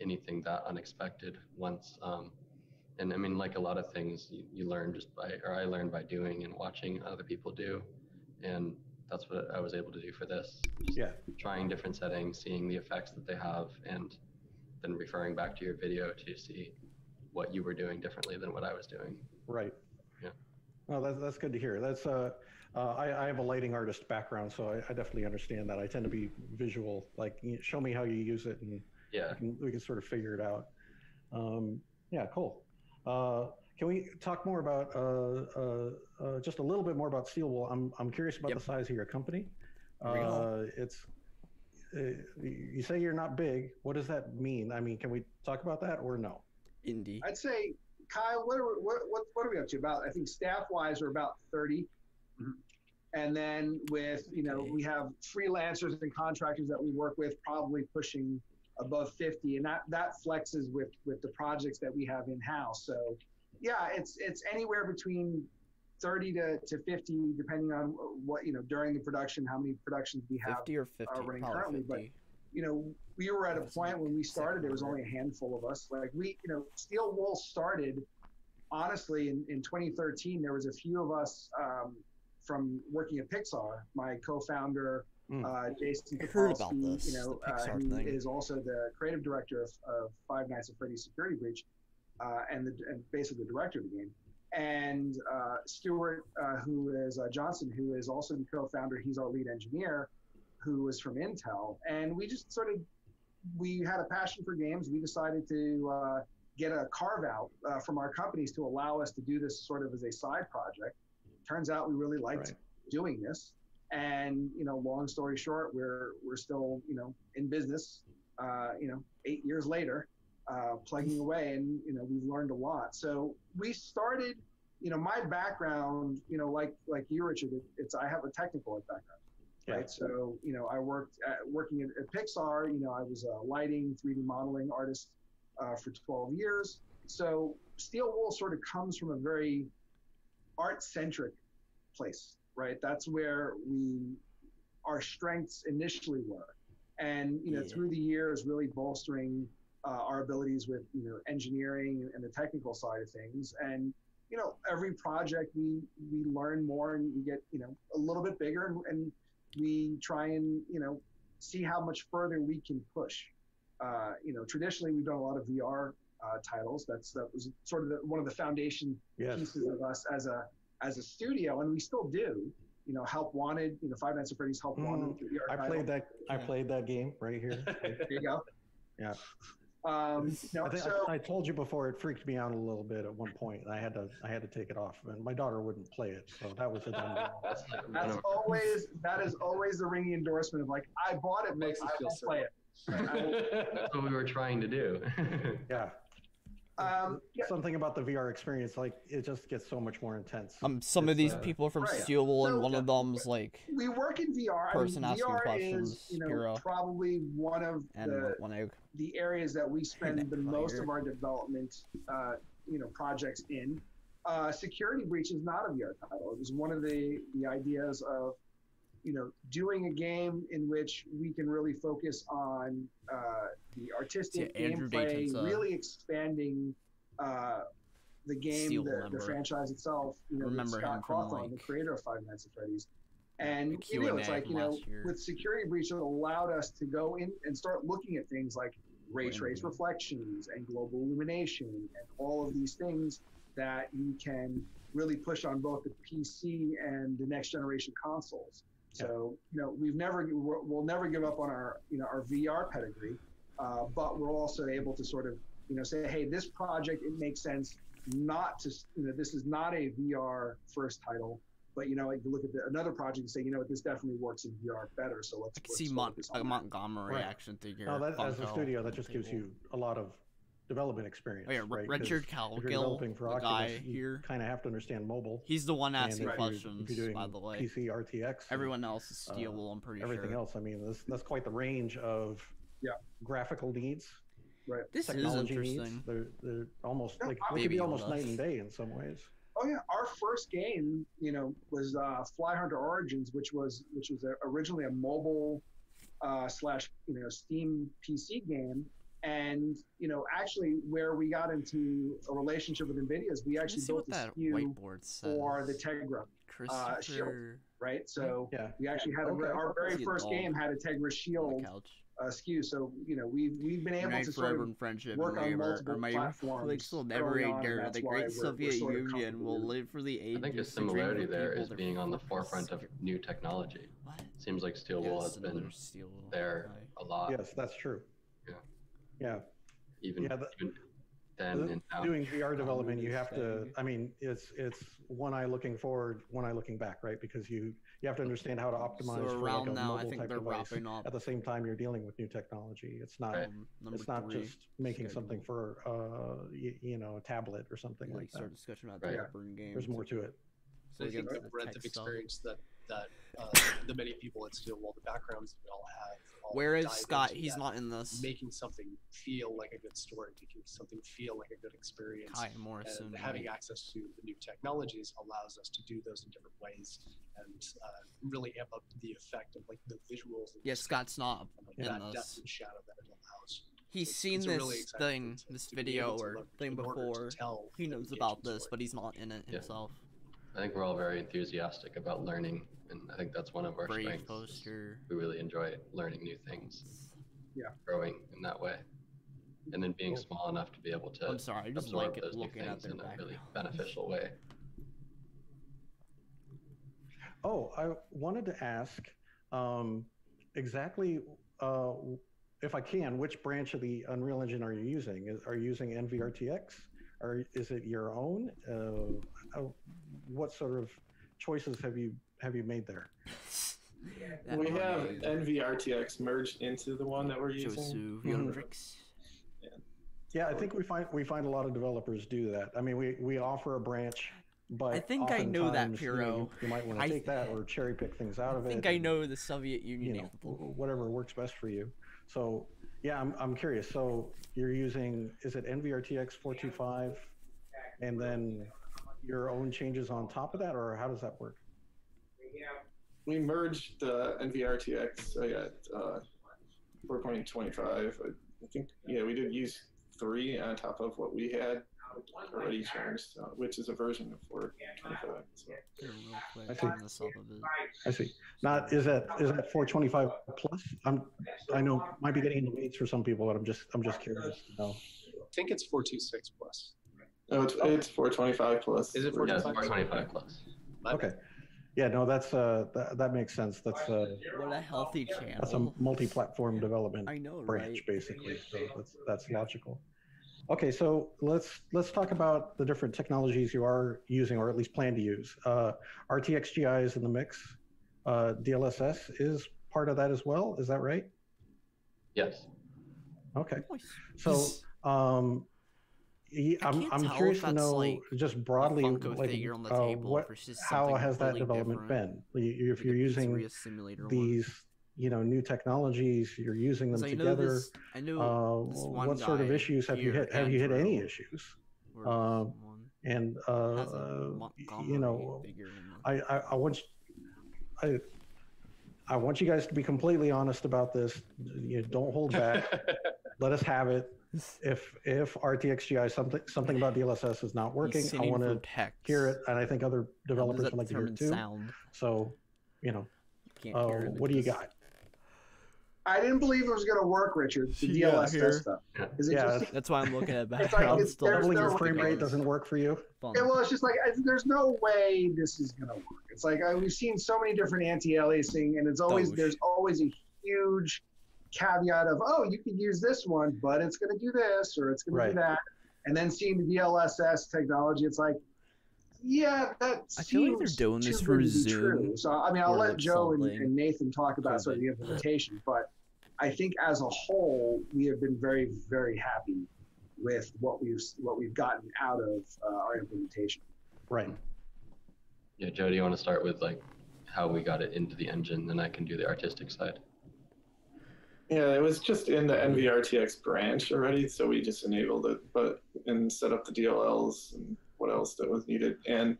anything that unexpected once. Um, and I mean, like a lot of things, you, you learn just by, or I learned by doing and watching other people do. And that's what I was able to do for this. Just yeah. Trying different settings, seeing the effects that they have, and then referring back to your video to see what you were doing differently than what I was doing. Right. Yeah. Well, that's, that's good to hear. That's uh, uh, I, I have a lighting artist background, so I, I definitely understand that. I tend to be visual, like, you know, show me how you use it, and yeah, we can, we can sort of figure it out. Um, yeah, cool. Uh, can we talk more about, uh, uh, uh, just a little bit more about Steel Wool? I'm, I'm curious about yep. the size of your company. Uh, it's, uh, you say you're not big. What does that mean? I mean, can we talk about that or no? Indie. I'd say, Kyle, what are, what, what, what are we up to? About, I think staff-wise, we're about thirty. Mm-hmm. And then with, you know, we have freelancers and contractors that we work with, probably pushing above fifty. And that, that flexes with, with the projects that we have in-house. So, yeah, it's it's anywhere between thirty to fifty, depending on what, you know, during the production, how many productions we have fifty or fifty, uh, running currently. fifty. But, you know, we were at a point when we started, there was only a handful of us. Like we, you know, Steel Wool started, honestly, in, in twenty thirteen, there was a few of us um, from working at Pixar. My co-founder, mm. uh, Jason Tupeleski, you know, uh, who is also the creative director of, of Five Nights at Freddy's Security Breach, uh, and, the, and basically the director of the game. And uh, Stuart, uh, who is uh, Johnson, who is also the co-founder, he's our lead engineer, who was from Intel. And we just sort of, we had a passion for games. We decided to uh, get a carve out uh, from our companies to allow us to do this sort of as a side project. Turns out we really liked right. doing this. And, you know, long story short, we're, we're still, you know, in business, uh, you know, eight years later, uh, plugging away, and, you know, we've learned a lot. So we started, you know, my background, you know, like, like you, Richard, it's, I have a technical background. Right. Yeah. So, you know, I worked at, working at, at Pixar, you know, I was a lighting three D modeling artist uh, for twelve years. So Steel Wool sort of comes from a very art centric place, right? That's where we, our strengths initially were. And, you know, yeah. through the years, really bolstering uh, our abilities with, you know, engineering and the technical side of things. And, you know, every project we we learn more and we get, you know, a little bit bigger, and, and we try and, you know, see how much further we can push. Uh, you know, traditionally we've done a lot of V R uh, titles. That's that was sort of the, one of the foundation yes. pieces of us as a as a studio, and we still do. You know, Help Wanted. You know, Five Nights at Freddy's Help mm, Wanted. V R I title. played that. Yeah. I played that game right here. There you go. Yeah. Um, no, I, think, so, I, I told you before, it freaked me out a little bit at one point. I had to, I had to take it off, and my daughter wouldn't play it, so that was a dumb that's, that's always that is always the ringing endorsement of like, I bought it, makes it I feel don't so play it. That's what we were trying to do. yeah. Um, yeah. Something about the V R experience, like it just gets so much more intense. Um, some it's, of these uh, people from right. Steel Wool, so, and one yeah. of them's like we work in V R. Person I mean, asking V R questions. Is, you know, Hero. probably one of and the one the areas that we spend the most of our development, uh, you know, projects in. Uh, Security Breach is not a V R title. It was one of the the ideas of, you know, doing a game in which we can really focus on uh, the artistic yeah, gameplay, really expanding uh, the game, the, the franchise itself. You know, remember Scott Cawthon, like, the creator of Five Nights at Freddy's. And, you know, it's like, you know, year. with Security Breach, it allowed us to go in and start looking at things like ray trace reflections and global illumination and all of these things that you can really push on both the P C and the next generation consoles. So, you know, we've never, we'll never give up on our, you know, our V R pedigree, uh, but we're also able to sort of, you know, say, hey, this project, it makes sense not to, you know, this is not a V R first title, but, you know, you look at the, another project and say, you know what, this definitely works in V R better, so let's I can see Mon a Montgomery right. action figure. Oh, that, as a studio, that just gives you a lot of development experience. Oh, yeah, right? Richard Cowgill, developing for the Oculus, guy here, kind of have to understand mobile. He's the one asking if questions. If you're doing, by the way, P C R T X. Everyone else is Steel Wool. Uh, I'm pretty everything sure. Everything else, I mean, this, that's quite the range of yeah. graphical needs. Right. This Technology is interesting. Needs. They're they're almost yeah, like it could be almost night and day in some ways. Oh yeah, our first game, you know, was uh, Fly Hunter Origins, which was which was a, originally a mobile uh, slash you know Steam P C game. And, you know, actually where we got into a relationship with Nvidia is we actually built a S K U for the Tegra uh, shield, right? So yeah. we actually had okay. a, our very first game had a Tegra shield uh, S K U. So, you know, we've, we've been able United to sort of friendship work on multiple my, platforms. Like still never on, the great Soviet Union will live for the ages. I think the similarity there is being on the forefront of new technology. What? Seems like Steel Wool has been there a lot. Yes, that's true. Yeah. Yeah, even, yeah, the, even then the, and now. Doing V R development, you have to, I mean, it's it's one eye looking forward, one eye looking back, right? Because you, you have to understand how to optimize so for like a now, mobile type device. At the same time, you're dealing with new technology. It's not right. it's not three, just making schedule. something for, uh, you, you know, a tablet or something yeah, like that. Start discussion about right. the yeah. games. There's more to it. So, so you get the breadth of experience stuff. that that uh, the many people at Steel Wool, the backgrounds we all have. All Where is Scott? He's not in this. Making something feel like a good story, making something feel like a good experience. Hi, Morrison. And having right. access to the new technologies allows us to do those in different ways and uh, really amp up the effect of like the visuals. Yeah, Scott's not in that this. Depth and shadow that it allows. He's it's, seen it's this really thing, to, this to video or thing before. He knows about this, story. but he's not in it yeah. himself. I think we're all very enthusiastic about learning, and I think that's one of our Brave strengths. Poster. We really enjoy learning new things, yeah, growing in that way, and then being cool. small enough to be able to I'm sorry, I just absorb like it, those new things in a really beneficial way. Oh, I wanted to ask um, exactly, uh, if I can, which branch of the Unreal Engine are you using? Is, are you using N V R T X? Or is it your own? Uh, what sort of choices have you have you made there? Yeah, we have N V R T X merged into the one that we're using. Mm-hmm. Yeah. yeah, I think we find we find a lot of developers do that. I mean, we we offer a branch, but I think I know that, Piero. You know, you, you might want to take that or cherry pick things out I of it. I think I know the Soviet Union. You know, whatever works best for you. So. Yeah, I'm, I'm curious. So you're using, is it N V R T X four twenty-five and then your own changes on top of that, or how does that work? We merged the N V R T X, I got uh, four twenty-five I think, yeah, we did use three on top of what we had already changed, uh, which is a version of four twenty-five. So. I see. I see. Now, is that is that four twenty-five plus? I'm I know might be getting in the weeds for some people, but I'm just I'm just curious to know. I think it's four twenty-six plus. No, it's, it's four twenty-five plus. Is it four twenty-five? Yeah, plus? Okay. Yeah, no, that's uh, th that makes sense. That's uh, what a healthy channel. That's a multi-platform development I know, branch, right? Basically. So that's that's logical. Okay, so let's let's talk about the different technologies you are using, or at least plan to use. Uh, R T X G I is in the mix. Uh, D L S S is part of that as well. Is that right? Yes. Okay. So. Um, Yeah, I'm, I'm curious to know, like, just broadly, like, on the uh, what, how has that development different. been? If like you're using these, one. you know, new technologies, you're using them so together. I know this, I know uh, this one what sort of issues have you hit? Have you hit any issues? Uh, and uh, you know, I, I, I want you, I, I want you guys to be completely honest about this. You know, don't hold back. Let us have it. If if R T X G I something something about D L S S is not working, I want to hear it, and I think other developers would like to hear it too. Sound? So, you know, you can't uh, it, what do you just... got? I didn't believe it was going to work, Richard. The yeah, D L S S stuff. Yeah, is it yeah just... that's why I'm looking at back. It's like it's, doubling your frame rate doesn't work for you. Yeah, well, it's just like there's no way this is going to work. It's like I, we've seen so many different anti-aliasing, and it's always Doge. there's always a huge caveat of, oh, you could use this one, but it's going to do this, or it's going right. to do that. And then seeing the D L S S technology, it's like, yeah, that seems I feel like they're doing this for Zoom. True. So, I mean, I'll let Joe and, and Nathan talk about sort of the implementation, but I think as a whole, we have been very, very happy with what we've what we've gotten out of uh, our implementation. Right. Yeah, Joe, do you want to start with like how we got it into the engine, then I can do the artistic side. Yeah, it was just in the N V R T X branch already, so we just enabled it, but and set up the D L Ls and what else that was needed. And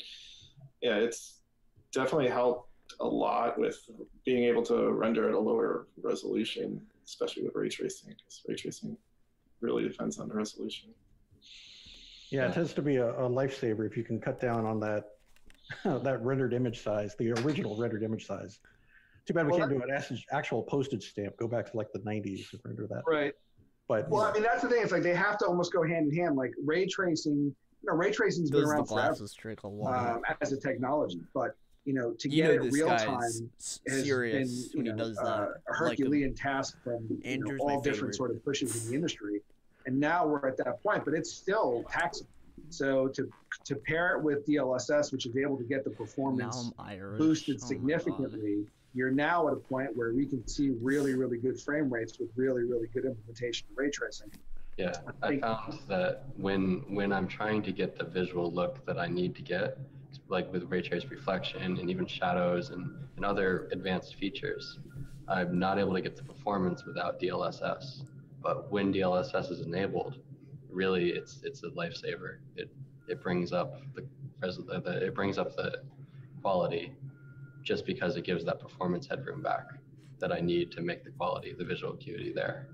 yeah, it's definitely helped a lot with being able to render at a lower resolution, especially with ray tracing, because ray tracing really depends on the resolution. Yeah, it tends to be a, a lifesaver if you can cut down on that that rendered image size, the original rendered image size. Too bad we well, can't do an actual postage stamp. Go back to like the nineties and render that. Right. But well, you know. I mean, that's the thing. It's like they have to almost go hand in hand. Like ray tracing, you know, ray tracing's Those been around forever a lot. Um, as a technology. But you know, to you get know it real time has serious been you know, does uh, that. a Herculean like a, task from you know, all different favorite. sort of pushes in the industry. And now we're at that point, but it's still taxing. So to to pair it with D L S S, which is able to get the performance boosted oh significantly. You're now at a point where we can see really, really good frame rates with really, really good implementation of ray tracing. Yeah, I found that when when I'm trying to get the visual look that I need to get, like with ray trace reflection and even shadows and, and other advanced features, I'm not able to get the performance without D L S S. But when D L S S is enabled, really it's it's a lifesaver. It it brings up the, the it brings up the quality, just because it gives that performance headroom back that I need to make the quality, the visual acuity there.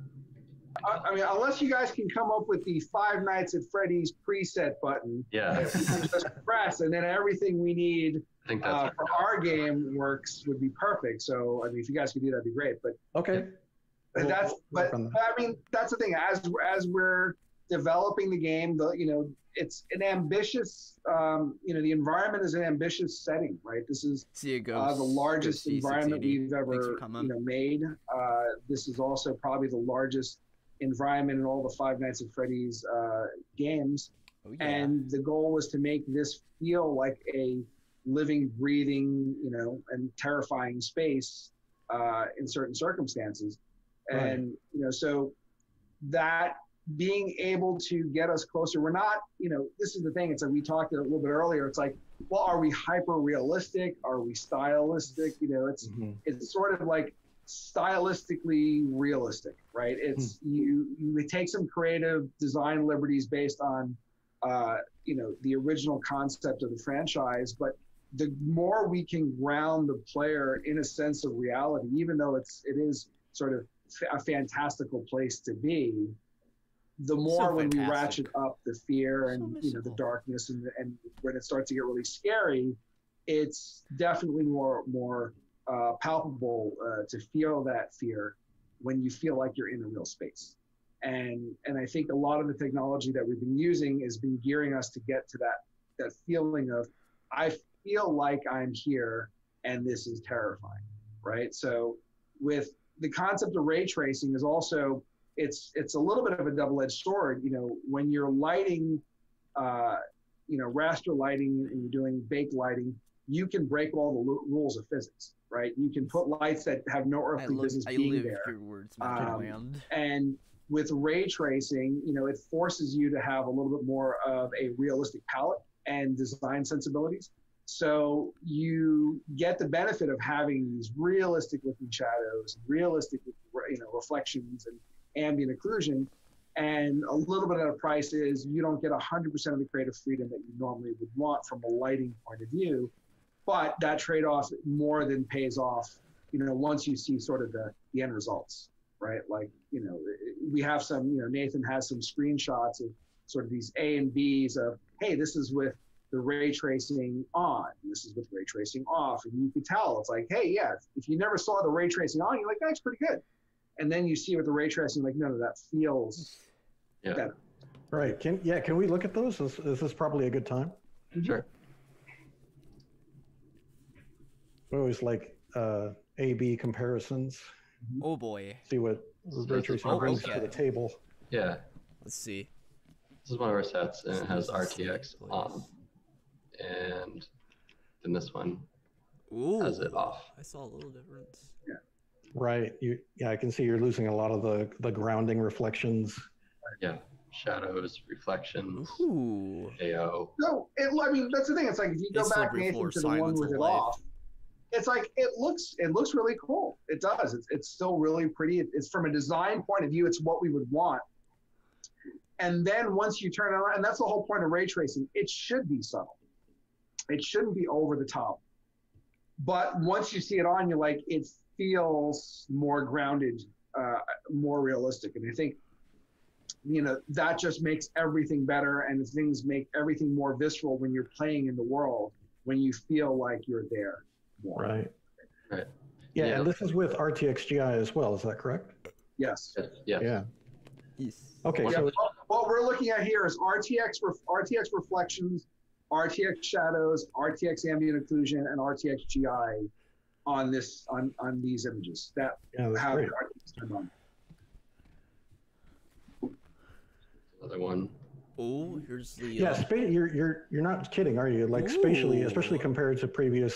I, I mean, unless you guys can come up with the Five Nights at Freddy's preset button, yeah, just press, and then everything we need I think that's uh, for our game works would be perfect. So, I mean, if you guys could do that, that'd be great. But okay, but that's but, but I mean, that's the thing. As as we're developing the game, the you know. It's an ambitious, um, you know, the environment is an ambitious setting, right? This is uh, the largest environment we've ever you know, made. Uh, this is also probably the largest environment in all the Five Nights at Freddy's uh, games. Oh, yeah. And the goal was to make this feel like a living, breathing, you know, and terrifying space uh, in certain circumstances. Right. And, you know, so that... being able to get us closer, we're not, you know, this is the thing, it's like we talked a little bit earlier, it's like, well, are we hyper-realistic? Are we stylistic? You know, it's mm-hmm. it's sort of like stylistically realistic, right? It's, mm-hmm. you, you take some creative design liberties based on, uh, you know, the original concept of the franchise, but the more we can ground the player in a sense of reality, even though it's, it is sort of a fantastical place to be. The more so when we ratchet up the fear and so you know the darkness and, and when it starts to get really scary, it's definitely more more uh, palpable uh, to feel that fear when you feel like you're in a real space. And and I think a lot of the technology that we've been using has been gearing us to get to that that feeling of I feel like I'm here and this is terrifying, right? So with the concept of ray tracing is also it's it's a little bit of a double-edged sword. You know, when you're lighting, uh, you know, raster lighting and you're doing bake lighting, you can break all the lo- rules of physics, right? You can put lights that have no earthly love, business I being there. Your words, um, and with ray tracing, you know, it forces you to have a little bit more of a realistic palette and design sensibilities. So you get the benefit of having these realistic-looking shadows, realistic, you know, reflections and ambient occlusion, and a little bit at a price is you don't get one hundred percent of the creative freedom that you normally would want from a lighting point of view, but that trade-off more than pays off, you know, once you see sort of the, the end results, right? Like, you know, we have some, you know, Nathan has some screenshots of sort of these A and Bs of, hey, this is with the ray tracing on, this is with ray tracing off, and you can tell, it's like, hey, yeah, if you never saw the ray tracing on, you're like, that's pretty good. And then you see with the ray tracing, like, no, no, that feels yeah. better. Right. Can, yeah, can we look at those? Is, is this probably a good time? Mm-hmm. Sure. We always like uh, A B comparisons. Oh, boy. See what ray tracing brings to the table. Yeah. Let's see. This is one of our sets, and it has R T X on. And then this one Ooh, has it off. I saw a little difference. Yeah. Right. You, yeah, I can see you're losing a lot of the, the grounding reflections. Yeah. Shadows, reflections, Ooh. A O. No, it, I mean, that's the thing. It's like if you go it's back Nathan, to the one with it off, it's like it looks it looks really cool. It does. It's, it's still really pretty. It, it's from a design point of view, it's what we would want. And then once you turn it on, and that's the whole point of ray tracing, it should be subtle. It shouldn't be over the top. But once you see it on, you're like, it feels more grounded, uh, more realistic. And I think, you know, that just makes everything better, and things make everything more visceral when you're playing in the world, when you feel like you're there more. Right. Right. Yeah, yeah. And this is with R T X G I as well, is that correct? Yes. Yeah. Yeah. Yes. Okay. Yeah, so what, what we're looking at here is R T X, R T X reflections, R T X shadows, R T X ambient occlusion, and R T X G I on this on, on these images that yeah, have the R T X turned on. Another one. Oh, here's the. Yeah, uh, spa- you're you're you're not kidding, are you? Like ooh. Spatially, especially compared to previous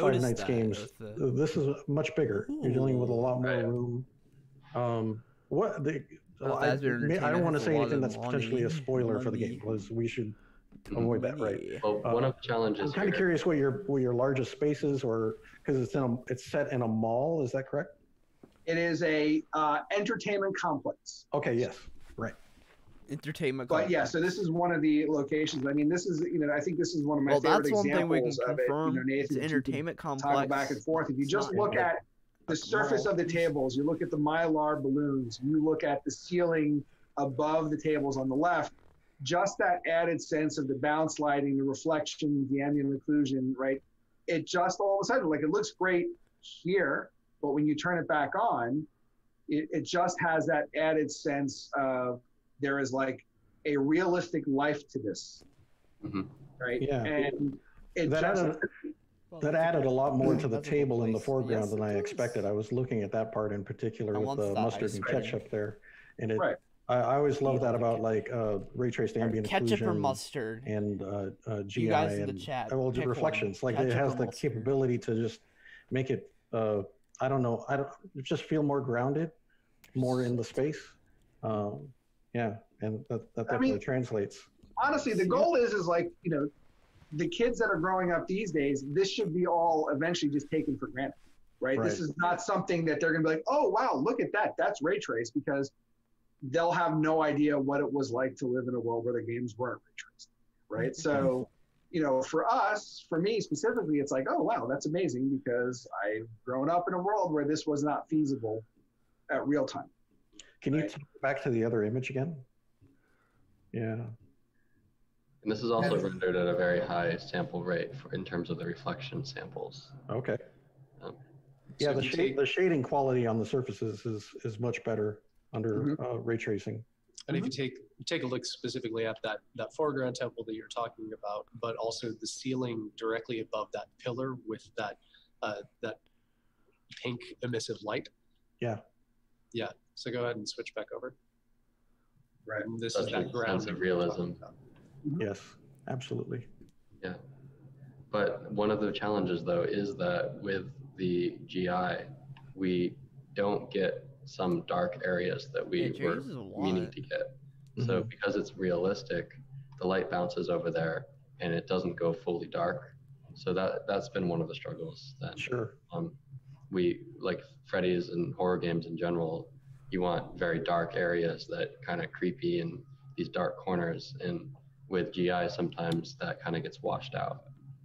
Five Nights games, the... this is much bigger. Ooh. You're dealing with a lot more right. room. Um, what the? Well, I, I don't want to say anything that's potentially a spoiler money. for the game. Because we should. Avoid that, right? Well, one of the challenges. Um, I'm kind of curious what your what your largest space is, or because it's in a, it's set in a mall. Is that correct? It is a uh, entertainment complex. Okay. Yes. Right. Entertainment. But complex. Yeah, so this is one of the locations. I mean, this is you know I think this is one of my well, favorite examples. Well, that's one thing we can confirm. It, you know, Nathan, it's entertainment complex. Back and forth. If you just look right. at the surface no. of the tables, you look at the Mylar balloons. You look at the ceiling above the tables on the left. Just that added sense of the bounce lighting, the reflection, the ambient occlusion, right? It just all of a sudden, like it looks great here, but when you turn it back on, it, it just has that added sense of there is like a realistic life to this, mm-hmm. right? Yeah. And it that just... Added, well, that added a lot more to the table in the foreground yes, than I expected. I was looking at that part in particular with the mustard and ketchup there, and it... Right. I always love that about like uh, ray traced ambient ketchup occlusion or mustard and uh, uh, G I you guys in the chat. Well, the reflections one. Like ketchup it has the mustard. Capability to just make it. Uh, I don't know. I don't just feel more grounded, more in the space. Um, yeah, and that, that definitely I mean, translates. Honestly, the goal is is like you know, the kids that are growing up these days. This should be all eventually just taken for granted, right? right. This is not something that they're going to be like, oh wow, look at that. That's ray trace because. They'll have no idea what it was like to live in a world where the games weren't ray traced, right? So, you know, for us, for me specifically, it's like, oh, wow, that's amazing because I've grown up in a world where this was not feasible at real time. Can you right. take it back to the other image again? Yeah. And this is also That's... rendered at a very high sample rate for, in terms of the reflection samples. Okay. Um, yeah, so the, shade, take... the shading quality on the surfaces is, is much better under mm-hmm. uh, ray tracing. And mm-hmm. if you take you take a look specifically at that, that foreground temple that you're talking about, but also the ceiling directly above that pillar with that uh, that pink emissive light. Yeah. Yeah. So go ahead and switch back over. Right. And this That's is that ground of realism. Mm-hmm. Yes, absolutely. Yeah. But one of the challenges, though, is that with the G I, we don't get some dark areas that we yeah, were meaning to get. Mm-hmm. So because it's realistic, the light bounces over there and it doesn't go fully dark. So that, that's been one of the struggles. That, sure. Um, we, like Freddy's and horror games in general, you want very dark areas that kind of creepy and these dark corners. And with G I, sometimes that kind of gets washed out.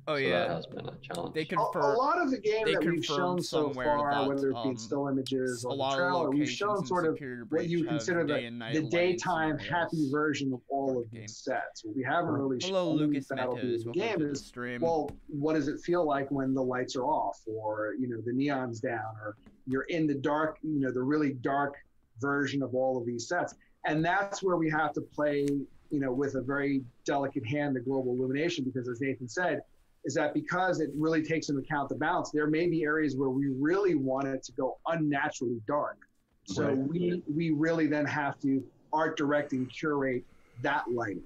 Oh, so yeah. That has been a challenge. They confirm, a, a lot of the game that we've shown so far, about, whether it be um, still images or the trailer, we've shown sort of what you consider the, the daytime happy version of all of these sets. What we haven't really Hello, shown Lucas Metos, the game is, stream. well, what does it feel like when the lights are off, or, you know, the neon's down, or you're in the dark, you know, the really dark version of all of these sets. And that's where we have to play, you know, with a very delicate hand, the global illumination, because as Nathan said, is that because it really takes into account the balance, there may be areas where we really want it to go unnaturally dark. So right. we we really then have to art direct and curate that lighting.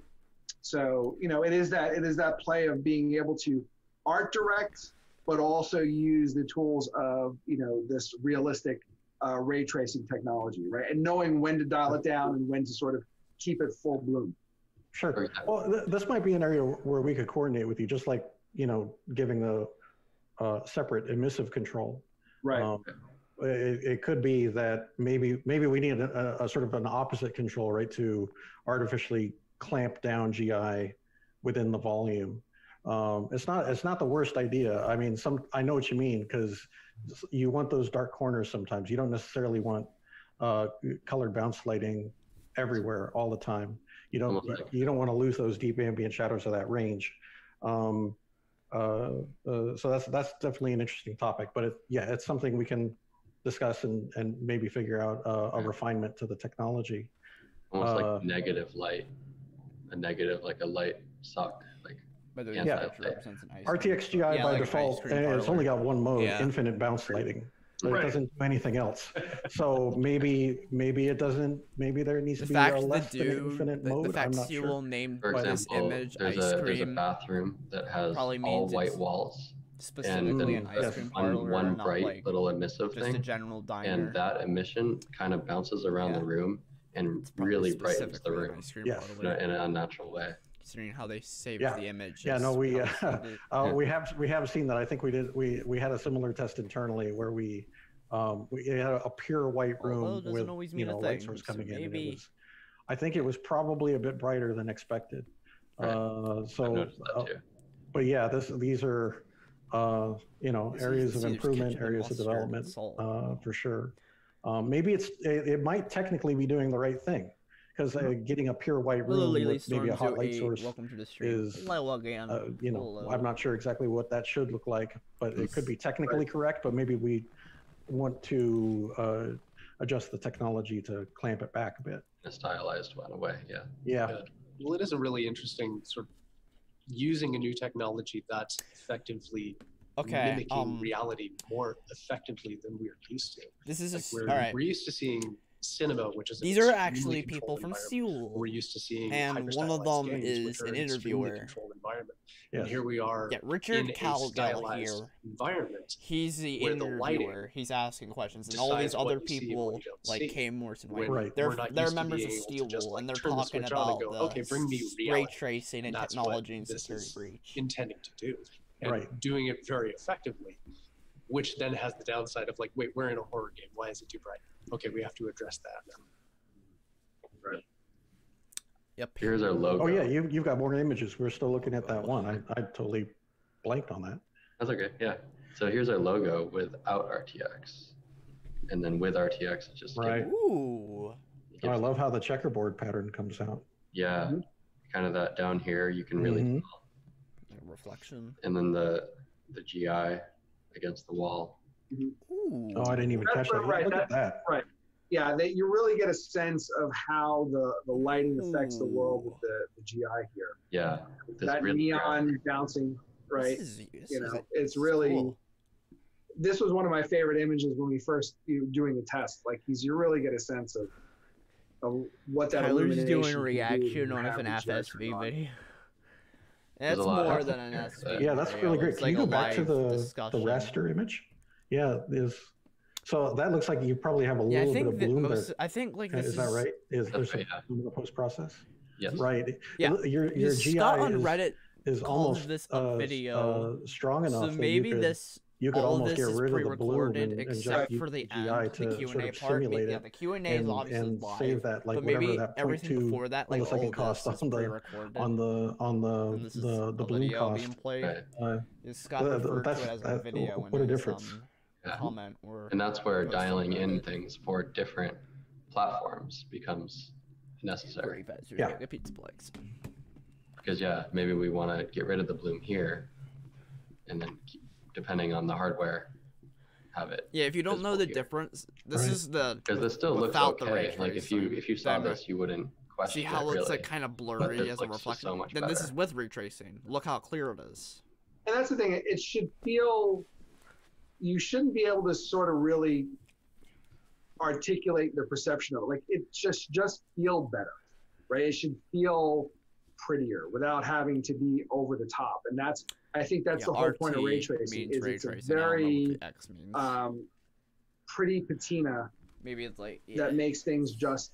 So, you know, it is that it is that play of being able to art direct, but also use the tools of, you know, this realistic uh, ray tracing technology, right? And knowing when to dial it down and when to sort of keep it full bloom. Sure. Well, th this might be an area where we could coordinate with you, just like, you know, giving the uh, separate emissive control. Right. Um, it, it could be that maybe maybe we need a, a sort of an opposite control, right, to artificially clamp down G I within the volume. Um, it's not it's not the worst idea. I mean, some I know what you mean, because you want those dark corners sometimes. You don't necessarily want uh, colored bounce lighting everywhere all the time. You don't you, you don't want to lose those deep ambient shadows of that range. Um, Uh, uh, so that's that's definitely an interesting topic, but it, yeah, it's something we can discuss and, and maybe figure out uh, a refinement to the technology. Almost uh, like negative light, a negative like a light suck, like yeah. R T X G I yeah, by like default, and it's only got one mode, yeah. infinite bounce lighting. So right. It doesn't do anything else. So maybe maybe it doesn't. Maybe there needs the to be a less than do, infinite the, mode. The fact I'm not sure. named for example, image there's, ice a, cream there's a bathroom that has all white walls, specifically and an ice cream parlor, one, one bright like little emissive just thing, a general diner. And that emission kind of bounces around yeah. the room and really brightens the room yes. in, a, in an unnatural way. Considering how they saved yeah. the image. Yeah, no, we uh, uh, we have we have seen that. I think we did we we had a similar test internally where we um, we had a pure white room Although with always mean you know light source coming so in. Maybe... And it was, I think it was probably a bit brighter than expected. Right. Uh, so, uh, but yeah, this these are uh, you know this areas is, of improvement, areas of development uh, for sure. Um, maybe it's it, it might technically be doing the right thing. Because uh, getting a pure white room with maybe a hot light source is, uh, you know, I'm not sure exactly what that should look like, but it could be technically correct, but maybe we want to uh, adjust the technology to clamp it back a bit. A stylized one away, yeah. yeah. Yeah. Well, it is a really interesting sort of using a new technology that's effectively Okay, mimicking um, reality more effectively than we're used to. This is like a, we're, all right. we're used to seeing cinema, which is these are actually people from Seoul. We're used to seeing, and one of them games, is an interviewer. Yes. And here we are. Yeah, Richard Cowgill here. Environment. He's the interviewer. The He's asking questions, and all these other people, like Kane Morrison, White, right. they're they're members of Steel Wool, like, and they're talking the about go, the okay, bring me ray tracing and that's technology and security breach, intending to do, and right. doing it very effectively. Which then has the downside of like, wait, we're in a horror game. Why is it too bright? Okay, we have to address that now. Right. Yep. Here's our logo. Oh yeah, you, you've got more images. We're still looking at that one. I, I totally blanked on that. That's okay, yeah. So here's our logo without R T X. and then with R T X, it just right. Gives, Ooh. It oh, I love how the checkerboard pattern comes out. Yeah, mm-hmm. Kind of that down here. You can really mm-hmm. tell. Reflection. And then the the G I against the wall. Ooh. Oh, I didn't even that's catch that. Right. Look that's at that. Right. Yeah, they, you really get a sense of how the, the lighting affects Ooh. The world with the, the G I here. Yeah. That really neon bad. Bouncing, right? This is, this you know, like, it's really... Cool. This was one of my favorite images when we first you know, doing the test. Like, he's, you really get a sense of, of what that Tyler's illumination... Tyler's doing a reaction on FNAF S V video. That's more than an S V. Yeah, that's really great. Can you go back to the, the raster image? Yeah, is so that looks like you probably have a little bit of bloom there. I think like this is that right? Is there some bloom in post process? Yes. Right. Yeah. Your your G I on Reddit is almost this video strong enough. So maybe this you could almost get rid of the bloom except for the end, the Q and A part. Yeah, the Q and A is obviously live. Save that like whatever that everything before that like all cost on the on the on the the the bloom cost. Scott referred to it as a video. What a difference. Yeah. Comment or and that's where dialing in things for different platforms becomes necessary. Yeah. Because yeah, maybe we want to get rid of the bloom here, and then keep, depending on the hardware, have it. Yeah, if you don't know the here. difference, this right. is the because this still looks okay. The ray like if you if you saw Denver. this, you wouldn't question. See how it looks really. like kind of blurry as a reflection. So much then better. This is with retracing. Look how clear it is. And that's the thing. It should feel. You shouldn't be able to sort of really articulate the perception of it. Like it just just feel better, right? It should feel prettier without having to be over the top. And that's I think that's yeah, the whole R T point of ray tracing. Is ray it's tracing. a very X means. Um, pretty patina. Maybe it's like yeah. that makes things just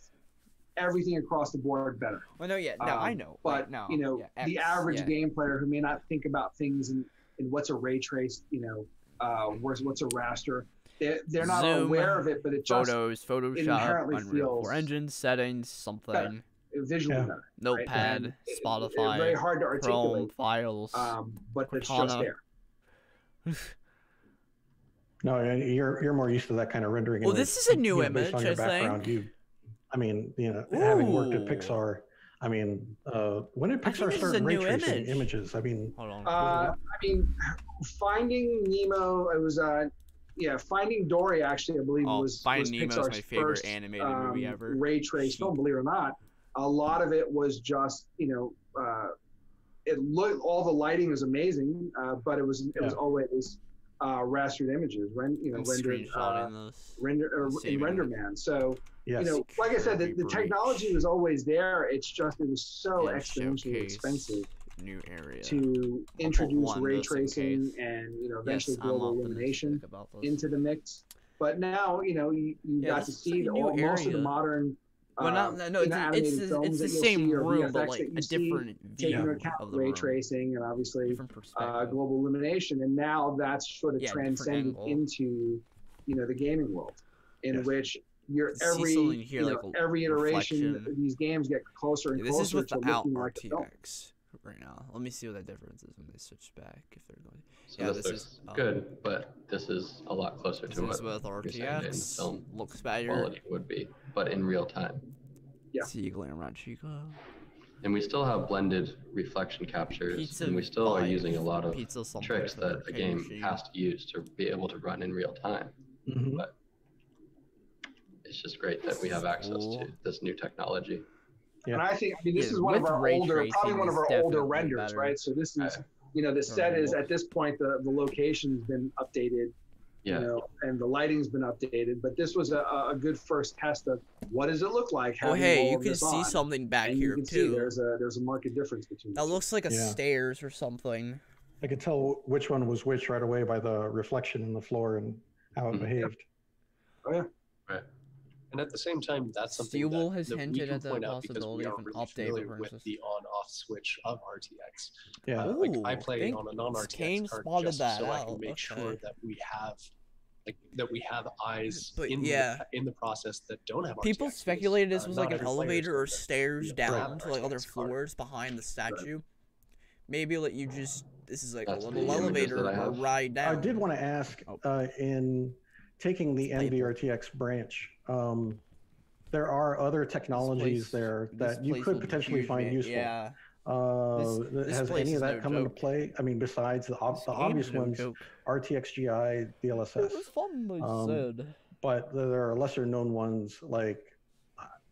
everything across the board better. Well, no, yeah, no, um, I know, but right, no, you know, yeah, X, the average yeah. game player who may not think about things and and what's a ray trace, you know. Uh, what's, what's a raster? They're, they're not Zoom, aware of it, but it just photos, Photoshop, Unreal Engine settings, something. Better. Visually yeah. better. Notepad, right? it, Spotify, it, it, very hard to articulate. Chrome, files, um, but Cortana. It's just there. No, you're you're more used to that kind of rendering. Well, this is a new you know, image. I think. You, I mean, you know, Ooh. having worked at Pixar. I mean, uh, when did Pixar start ray tracing image. images? I mean, Hold on. Uh, I mean, Finding Nemo. It was, uh, yeah, Finding Dory. Actually, I believe oh, was, was Nemo's Pixar's my favorite first animated movie um, ever. Ray traced film, believe it or not. A lot of it was just, you know, uh, it looked all the lighting was amazing, uh, but it was it yeah. was always uh, rastered images, rend, you know, and rendered, uh, in those, render, uh, in Render Man. So. Yes. You know, like I said, the, the technology was always there. It's just it was so and exponentially expensive new area. to introduce ray tracing in and you know eventually yes, global illumination into the mix. But now you know you, you yeah, got to see the, all, most of the modern. Well, not, no, no, uh, it's, it's, it's the same room, but like a different view of the room. Ray tracing and obviously uh, global illumination, and now that's sort of yeah, transcended into you know the gaming world, in yes. which. Your every here, you know, like every iteration of these games get closer and yeah, this closer is without to looking R T X like right now. Let me see what that difference is when they switch back if they're going. So yeah, this, this is good, um, but this is a lot closer to what with R T X in film looks better. Quality would be, but in real time. Yeah. See Glamron Chico. And we still have blended reflection captures, Pizza and we still five. are using a lot of Pizza tricks that the game G. has to use to be able to run in real time. Mm-hmm. But it's just great that we have access to this new technology. Yeah. And I think I mean, this yeah, is one of our older, probably one of our older renders, better. right? So this is, uh, you know, the set is at this point, the, the location's been updated, yeah. you know, and the lighting's been updated. But this was a, a good first test of what does it look like? Oh, hey, you can see on. something back and here, you can too. See there's a, there's a marked difference between That looks like a yeah. stairs or something. I could tell which one was which right away by the reflection in the floor and how it mm-hmm. behaved. Oh, yeah. Right. And at the same time, that's something Steel Wool has that hinted at the possibility of an really update with the on-off switch of R T X. Yeah, uh, Ooh, like I play on a non-R T X card just so out. I can make okay. sure that we have, like, that we have eyes but, in yeah. the in the process that don't have. People R T X speculated this was uh, like an elevator or stairs yeah, down to like other floors card. behind the statue. Right. Maybe let you just this is like that's a little elevator or ride down. I did want to ask, uh, in taking the N V R T X branch, um, there are other technologies there that you could potentially find useful. Yeah. Uh, this, this has any of that no come joke. into play? I mean, besides the, ob the obvious no ones, joke. R T X G I, D L S S. It was fun, they um, said. But there are lesser known ones like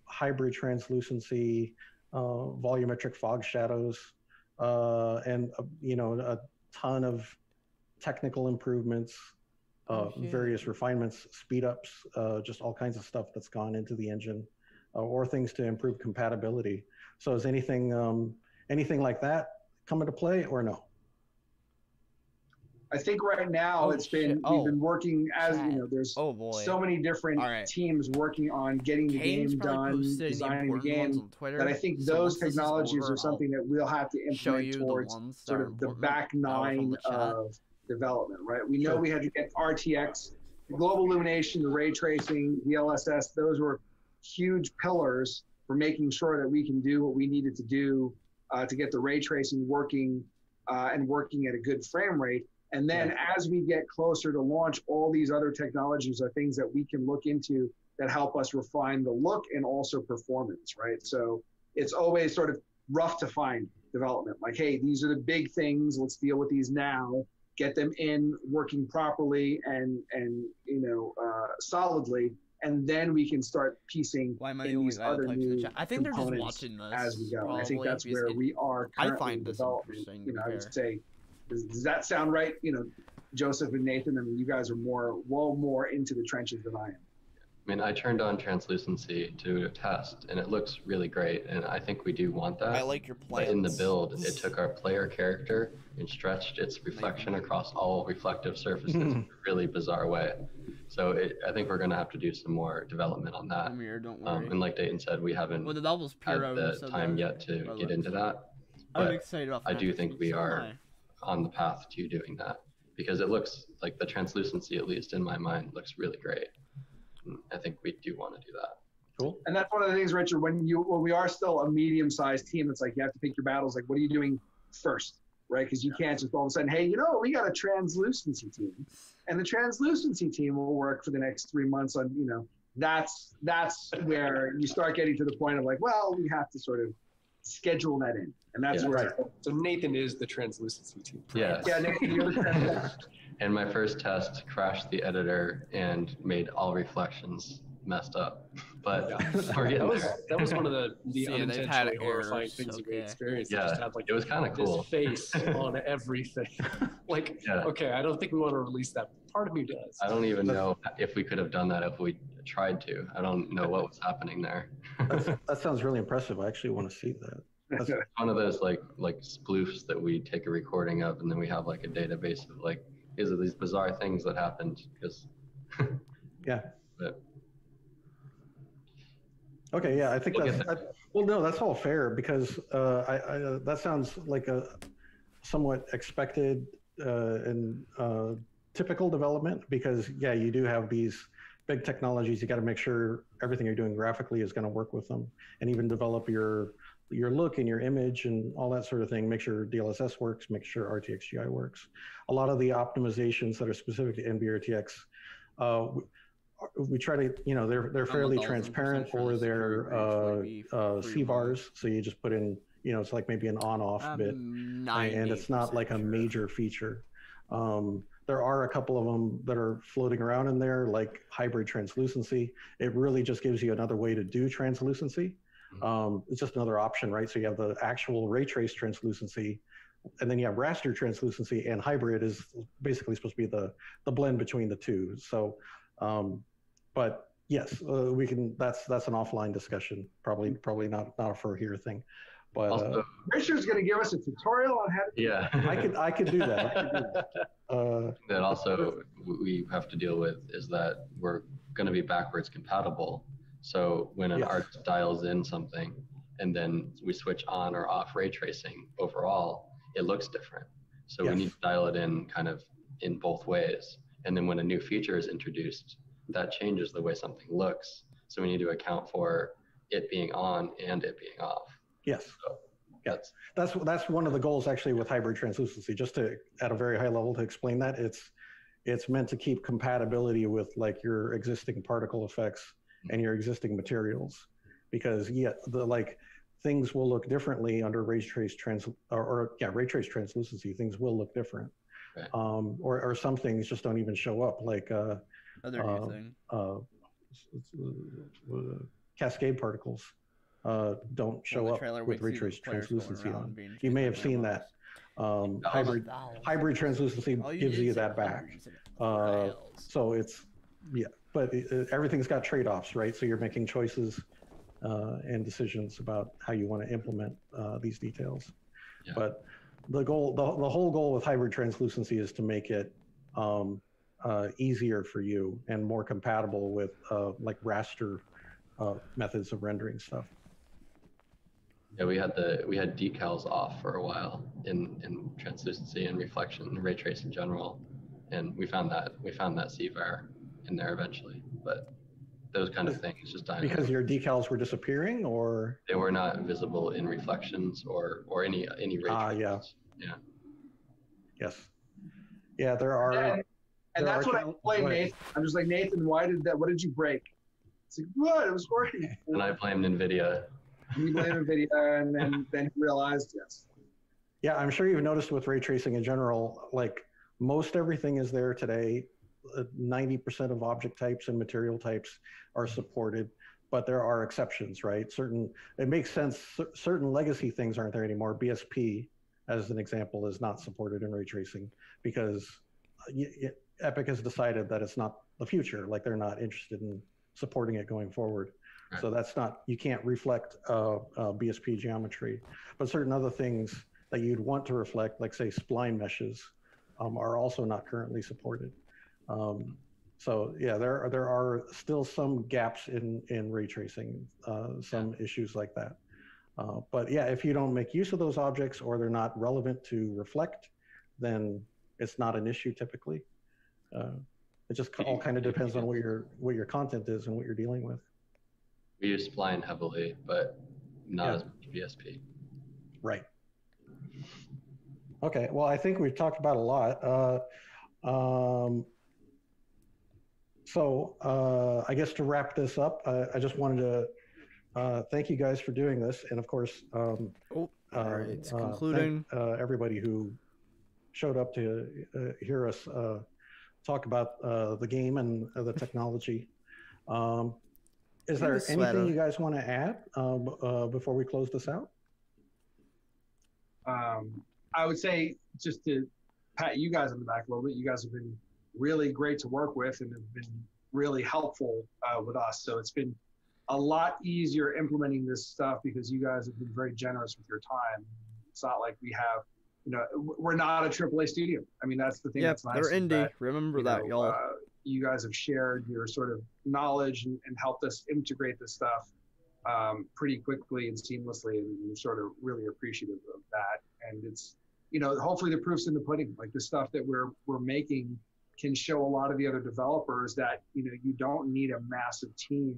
hybrid translucency, uh, volumetric fog shadows, uh, and uh, you know, a ton of technical improvements, uh, oh, various refinements, speed ups, uh, just all kinds of stuff that's gone into the engine, uh, or things to improve compatibility. So is anything um, anything like that come into play or no? I think right now oh, it's been oh, we've been working as you know. There's oh, so many different right. teams working on getting the Kane's game done, designing the game. On Twitter, that I think so those technologies over, are something I'll that we'll have to implement towards sort of the back nine the of development. Right? We know sure. we had to get R T X, the global illumination, the ray tracing, the L S S. Those were huge pillars for making sure that we can do what we needed to do uh, to get the ray tracing working uh, and working at a good frame rate. And then as we get closer to launch, all these other technologies are things that we can look into that help us refine the look and also performance, right? So it's always sort of rough to find development. Like, hey, these are the big things. Let's deal with these now, get them in working properly and, and you know, uh, solidly. And then we can start piecing Why am I in these other new the I think they're just watching this as we go. I think that's where it, we are currently I find this interesting. You know, I would say, Does, does that sound right? You know, Joseph and Nathan, I mean, you guys are more, well, more into the trenches than I am. I mean, I turned on translucency to test, and it looks really great, and I think we do want that. I like your plans. But in the build, it took our player character and stretched its reflection across all reflective surfaces in a really bizarre way. So it, I think we're going to have to do some more development on that. Amir, don't worry. Um, and like Dayton said, we haven't well, the novel's had the time yet to well, get into that. But I'm excited about I do think we are... High. on the path to doing that, because it looks like the translucency, at least in my mind, looks really great. I think we do want to do that. Cool. And that's one of the things, Richard, when you when we are still a medium-sized team, it's like you have to pick your battles. Like, what are you doing first, right? Because you yeah. can't just all of a sudden, hey, you know, we got a translucency team, and the translucency team will work for the next three months on, you know, that's that's where you start getting to the point of like, well, we have to sort of schedule that in, and that's yeah. right. So Nathan is the translucency team. Yes. Yeah, Nathan, you're the translucency. And my first test crashed the editor and made all reflections messed up. But we're that, was, that was one of the, the See, unintentionally horrifying errors. things okay. we experienced. Yeah, just had, like, it was kind of cool. Face on everything. Like, yeah. okay, I don't think we want to release that. Part of me does. I don't even know if we could have done that if we tried to. I don't know what was happening there. That sounds really impressive. I actually want to see that. That's one of those like like sploofs that we take a recording of, and then we have like a database of like, these are these bizarre things that happened because. yeah. But... Okay. Yeah, I think we'll that's that, well. No, that's all fair because uh, I, I uh, that sounds like a somewhat expected uh, and. Uh, typical development because, yeah, you do have these big technologies. You got to make sure everything you're doing graphically is going to work with them, and even develop your your look and your image and all that sort of thing. Make sure D L S S works, make sure R T X G I works. A lot of the optimizations that are specific to N V R T X, uh, we, we try to, you know, they're, they're fairly transparent sure or they're uh, uh, C bars. So you just put in, you know, it's like maybe an on-off um, bit, and it's not like a major feature. Um, There are a couple of them that are floating around in there, like hybrid translucency. It really just gives you another way to do translucency. Mm-hmm. Um, it's just another option, right? So you have the actual ray trace translucency, and then you have raster translucency, and hybrid is basically supposed to be the the blend between the two. So, um, but yes, uh, we can. That's that's an offline discussion. Probably probably not not a for here thing. But also, uh, Richard's going to give us a tutorial on how to do yeah. that. I could, I could do that. I could do that. Uh, that also we have to deal with is that we're going to be backwards compatible. So when an yes. artist dials in something and then we switch on or off ray tracing overall, it looks different. So yes. we need to dial it in kind of in both ways. And then when a new feature is introduced, that changes the way something looks. So we need to account for it being on and it being off. Yes. Yeah. That's that's one of the goals actually with hybrid translucency. Just to at a very high level to explain that, it's it's meant to keep compatibility with like your existing particle effects and your existing materials, because yeah, the like things will look differently under ray trace trans or, or yeah ray trace translucency. Things will look different, right. um, or or some things just don't even show up. Like uh, other uh, thing. Uh, uh, uh, cascade particles uh, don't show well, up with ray trace translucency on. You may have seen models. that. Um, hybrid hybrid translucency gives you that back. Uh, so it's, yeah, but it, it, everything's got trade-offs, right? So you're making choices uh, and decisions about how you want to implement uh, these details. Yeah. But the goal, the, the whole goal with hybrid translucency is to make it um, uh, easier for you and more compatible with uh, like raster uh, methods of rendering stuff. Yeah, we had the we had decals off for a while in in translucency and reflection and ray trace in general, and we found that we found that C var in there eventually. But those kind of things just died because your decals were disappearing, or they were not visible in reflections or or any any ray ah, traces. Ah, yeah, yeah, yes, yeah. There are, and, and there that's are what I blame Nathan. I'm just like, Nathan, why did that? What did you break? It's like, what? It was working. And I blamed Nvidia. We blame Nvidia, and then then realized yes. Yeah, I'm sure you've noticed with ray tracing in general, like most everything is there today. ninety percent of object types and material types are supported, but there are exceptions, right? Certain it makes sense. Certain legacy things aren't there anymore. B S P, as an example, is not supported in ray tracing because Epic has decided that it's not the future. Like they're not interested in supporting it going forward. So that's not, you can't reflect uh, uh, B S P geometry, but certain other things that you'd want to reflect, like say spline meshes, um, are also not currently supported. Um, so yeah, there are, there are still some gaps in, in ray tracing, uh, some yeah. issues like that. Uh, but yeah, if you don't make use of those objects or they're not relevant to reflect, then it's not an issue typically. Uh, it just all kind of depends on what your, what your content is and what you're dealing with. We use spline heavily, but not yeah. as much B S P. Right. Okay. Well, I think we've talked about a lot. Uh, um, so uh, I guess to wrap this up, I, I just wanted to uh, thank you guys for doing this, and of course, um, oh, all uh, right. It's uh, concluding. Thank, uh, everybody who showed up to uh, hear us uh, talk about uh, the game and uh, the technology. Um, Is there anything you guys want to add um, uh, before we close this out? Um, I would say just to pat you guys on the back a little bit. You guys have been really great to work with and have been really helpful uh, with us. So it's been a lot easier implementing this stuff because you guys have been very generous with your time. It's not like we have, you know, we're not a triple A studio. I mean, that's the thing. Yep, that's nice. They're indie. That, Remember that, y'all. Uh, You guys have shared your sort of knowledge and, and helped us integrate this stuff um, pretty quickly and seamlessly, and we're sort of really appreciative of that. And it's, you know, hopefully the proof's in the pudding. Like the stuff that we're we're making can show a lot of the other developers that, you know, you don't need a massive team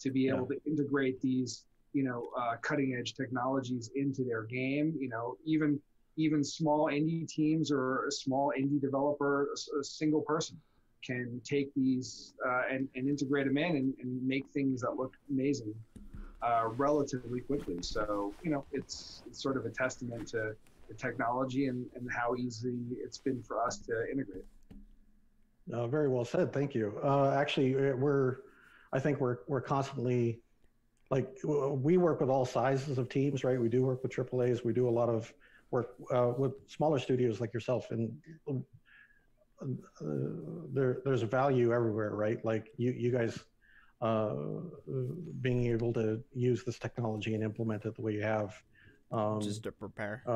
to be able yeah. to integrate these, you know, uh, cutting edge technologies into their game. You know, even even small indie teams or a small indie developer, a, a single person can take these uh, and, and integrate them in and, and make things that look amazing uh, relatively quickly. So, you know, it's, it's sort of a testament to the technology and, and how easy it's been for us to integrate. Uh, very well said. Thank you. Uh, actually, we're, I think we're, we're constantly, like, we work with all sizes of teams, right? We do work with triple A's. We do a lot of work uh, with smaller studios like yourself, and Uh, there, there's value everywhere, right? Like you, you guys uh, being able to use this technology and implement it the way you have, um, just to prepare, uh,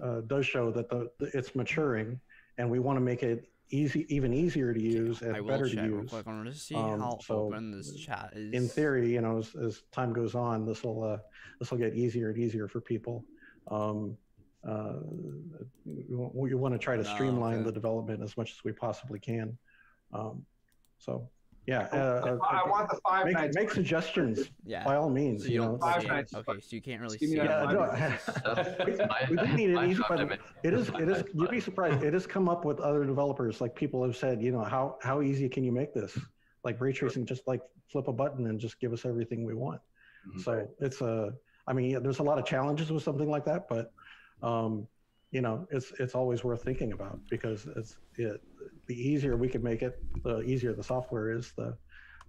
uh, does show that the, the it's maturing, and we want to make it easy, even easier to use and better to use. I will check real quick. I want to see um, how so open this chat is. In theory, you know, as, as time goes on, this will uh, this will get easier and easier for people. Um, Uh, we want to try to streamline no, okay. the development as much as we possibly can. Um, so Yeah, uh, I uh, want the five make, nights. Make suggestions, yeah. by all means. So you, you don't know? Five okay, nights. Okay, so you can't really see. Yeah, we didn't need it easy, but it is. It is. You'd be surprised. It has come up with other developers. Like people have said, you know, how how easy can you make this? Like ray tracing, just like flip a button and just give us everything we want. Mm-hmm. So it's a. I mean, yeah, there's a lot of challenges with something like that, but, um, you know, it's it's always worth thinking about because it's it. The easier we can make it, the easier the software is, the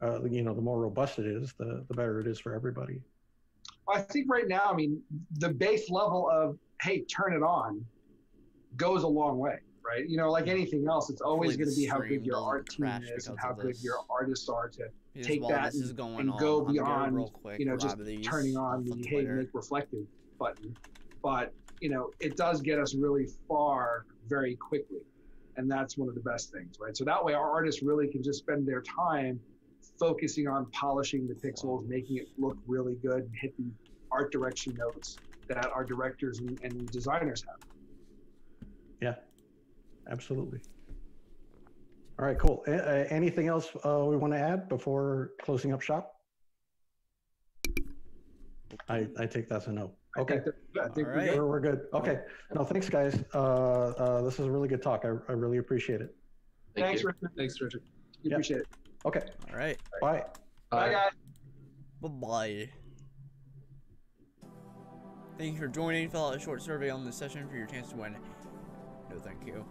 uh, you know, the more robust it is, the, the better it is for everybody. Well, I think right now, I mean, the base level of, hey, turn it on goes a long way, right? You know, like anything else, it's always going to be how good your art team is and how good your artists are to take that and, and go beyond, you know, just turning on the, hey, make reflective button. But, you know, it does get us really far very quickly. And that's one of the best things, right? So that way our artists really can just spend their time focusing on polishing the pixels, making it look really good, and hitting art direction notes that our directors and, and designers have. Yeah, absolutely. All right, cool. Uh, anything else uh, we want to add before closing up shop? I, I take that as a no. Okay, I think All right. we're, we're good. Okay, no, thanks guys. Uh, uh, this is a really good talk. I, I really appreciate it. Thank thanks, you. Richard. Thanks, Richard. You yep. appreciate it. Okay. All right. Bye. Bye, Bye guys. Bye-bye. Thank you for joining. Fill out a short survey on this session for your chance to win. No, thank you.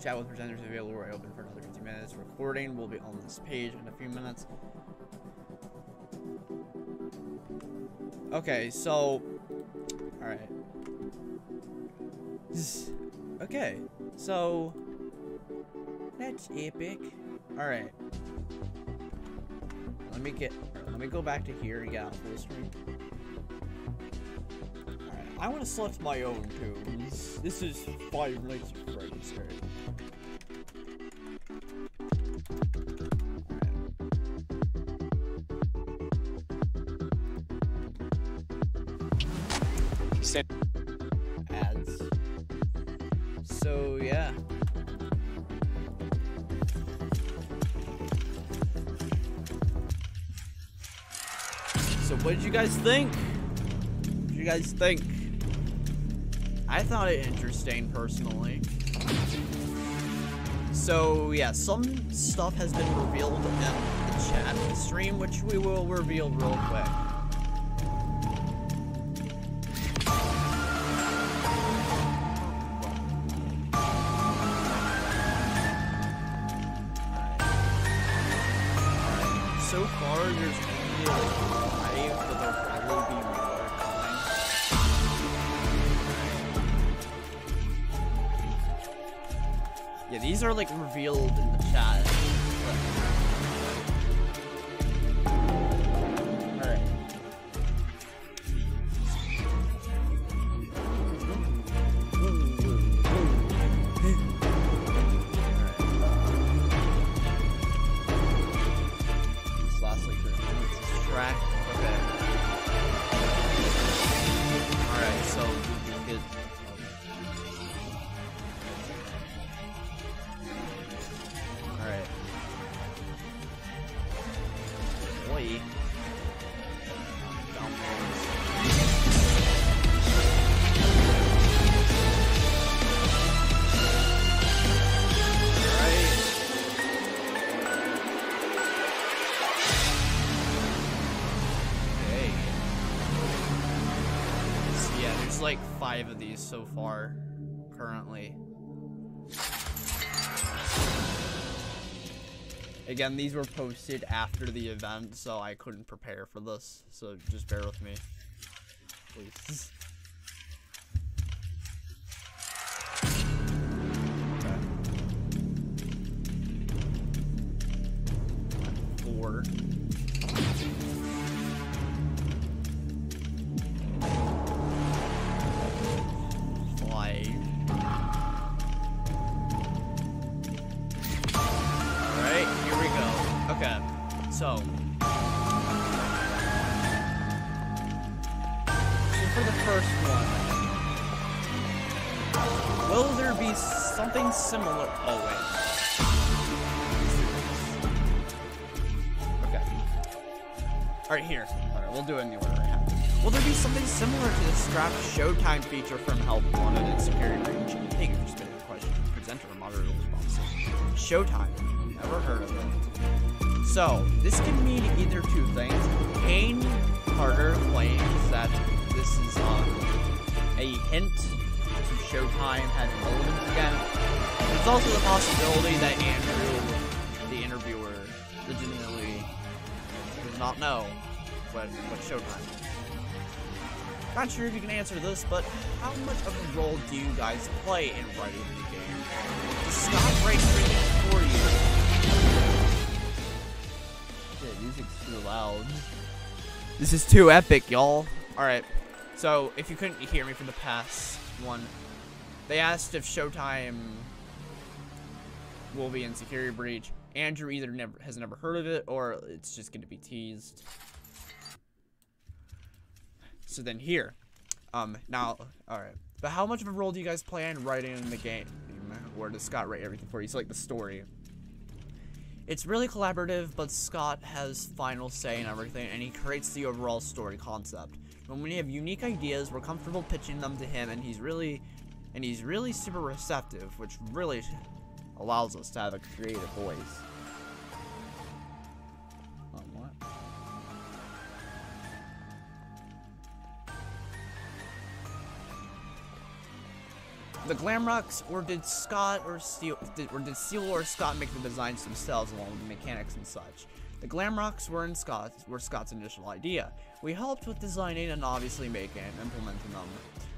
Chat with presenters available. We're open for another fifty minutes. Recording will be on this page in a few minutes. Okay, so... Alright. Okay, so... That's epic. Alright. Let me get... Let me go back to here and get out full screen. Alright, I want to select my own too. This is Five Nights at Freddy's. Ads. So yeah. So what did you guys think? What did you guys think? I thought it interesting personally. So yeah, some stuff has been revealed in the chat and stream, which we will reveal real quick. These are like revealed in the chat. Alright. This last like this track. Okay. Alright, so we get of these so far currently. Again, these were posted after the event, so I couldn't prepare for this, so just bear with me, please. Okay. Four. So, so for the first one, will there be something similar? Oh wait. All right, here. All right, we'll do it in the order I have. Will there be something similar to the strapped Showtime feature from Help Wanted and Security Breach? Thank you for spinning the question. Presenter and moderator responses. Showtime. Never heard of it. So this can mean either two things. Kane Carter claims that this is um, a hint to Showtime having relevance again. There's also the possibility that Andrew, the interviewer, legitimately does not know what, what Showtime is. Not sure if you can answer this, but how much of a role do you guys play in writing the game? Does Scott write everything for you? Shit, music's too loud. This is too epic, y'all. Alright, so if you couldn't hear me from the past one, they asked if Showtime will be in Security Breach. Andrew either never has never heard of it, or it's just going to be teased. So then here, um, now, all right. But how much of a role do you guys play in writing in the game? Or does Scott write everything for you? So like the story. It's really collaborative, but Scott has final say in everything, and he creates the overall story concept. When we have unique ideas, we're comfortable pitching them to him, and he's really, and he's really super receptive, which really allows us to have a creative voice. Um, what? The Glamrocks, or did Scott or Steel, did, or did Steel or Scott make the designs themselves along with the mechanics and such? The Glamrocks were in Scott's, were Scott's initial idea. We helped with designing and obviously making and implementing them.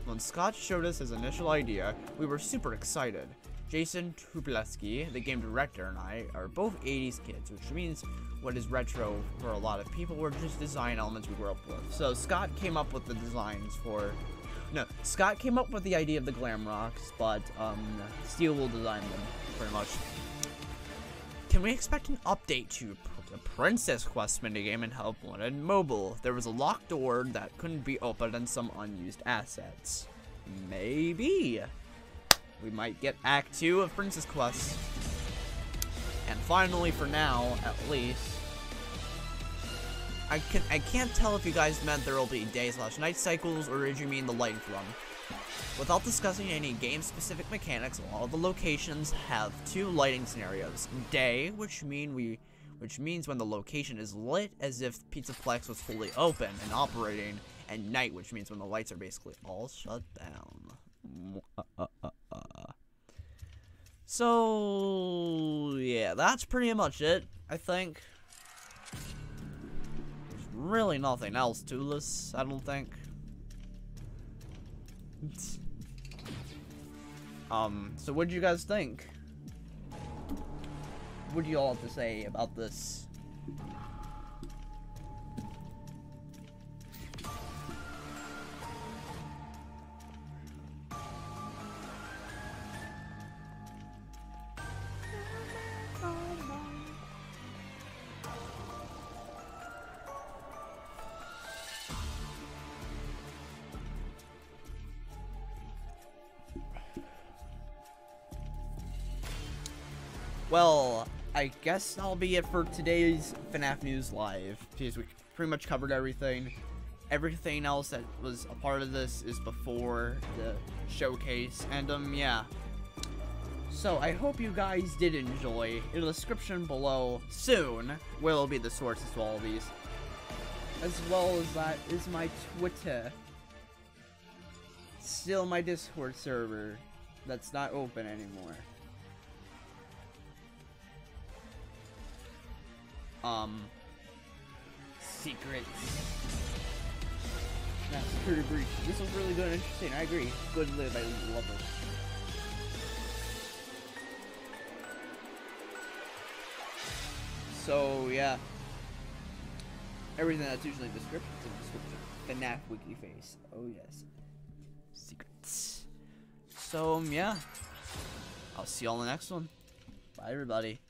When Scott showed us his initial idea, we were super excited. Jason Tupeleski, the game director, and I are both eighties kids, which means what is retro for a lot of people were just design elements we grew up with. So Scott came up with the designs for... No, Scott came up with the idea of the Glamrocks, but um, Steel Wool designed them, pretty much. Can we expect an update to the Princess Quest minigame in Help Wanted Mobile? There was a locked door that couldn't be opened and some unused assets. Maybe. We might get Act two of Princess Quest. And finally, for now, at least, I, can, I can't tell if you guys meant there will be day slash night cycles, or did you mean the light from? Without discussing any game-specific mechanics, a lot of the locations have two lighting scenarios. Day, which mean we, which means when the location is lit as if Pizzaplex was fully open and operating, and night, which means when the lights are basically all shut down. Uh, uh, uh, uh. So, yeah, that's pretty much it, I think. Really nothing else to this, I don't think. um, so what did you guys think? What do you all have to say about this? Well, I guess that'll be it for today's FNAF News Live, because we pretty much covered everything. Everything else that was a part of this is before the showcase, and um, yeah. So, I hope you guys did enjoy. In the description below, soon, will be the sources to all of these. As well as that is my Twitter. Still my Discord server that's not open anymore. Um, secrets. Nah, Security Breach. This was really good and interesting. I agree. Good live. I love it. So, yeah. Everything that's usually in the description is in the description. FNAF Wiki Face. Oh, yes. Secrets. So, um, yeah. I'll see y'all in the next one. Bye, everybody.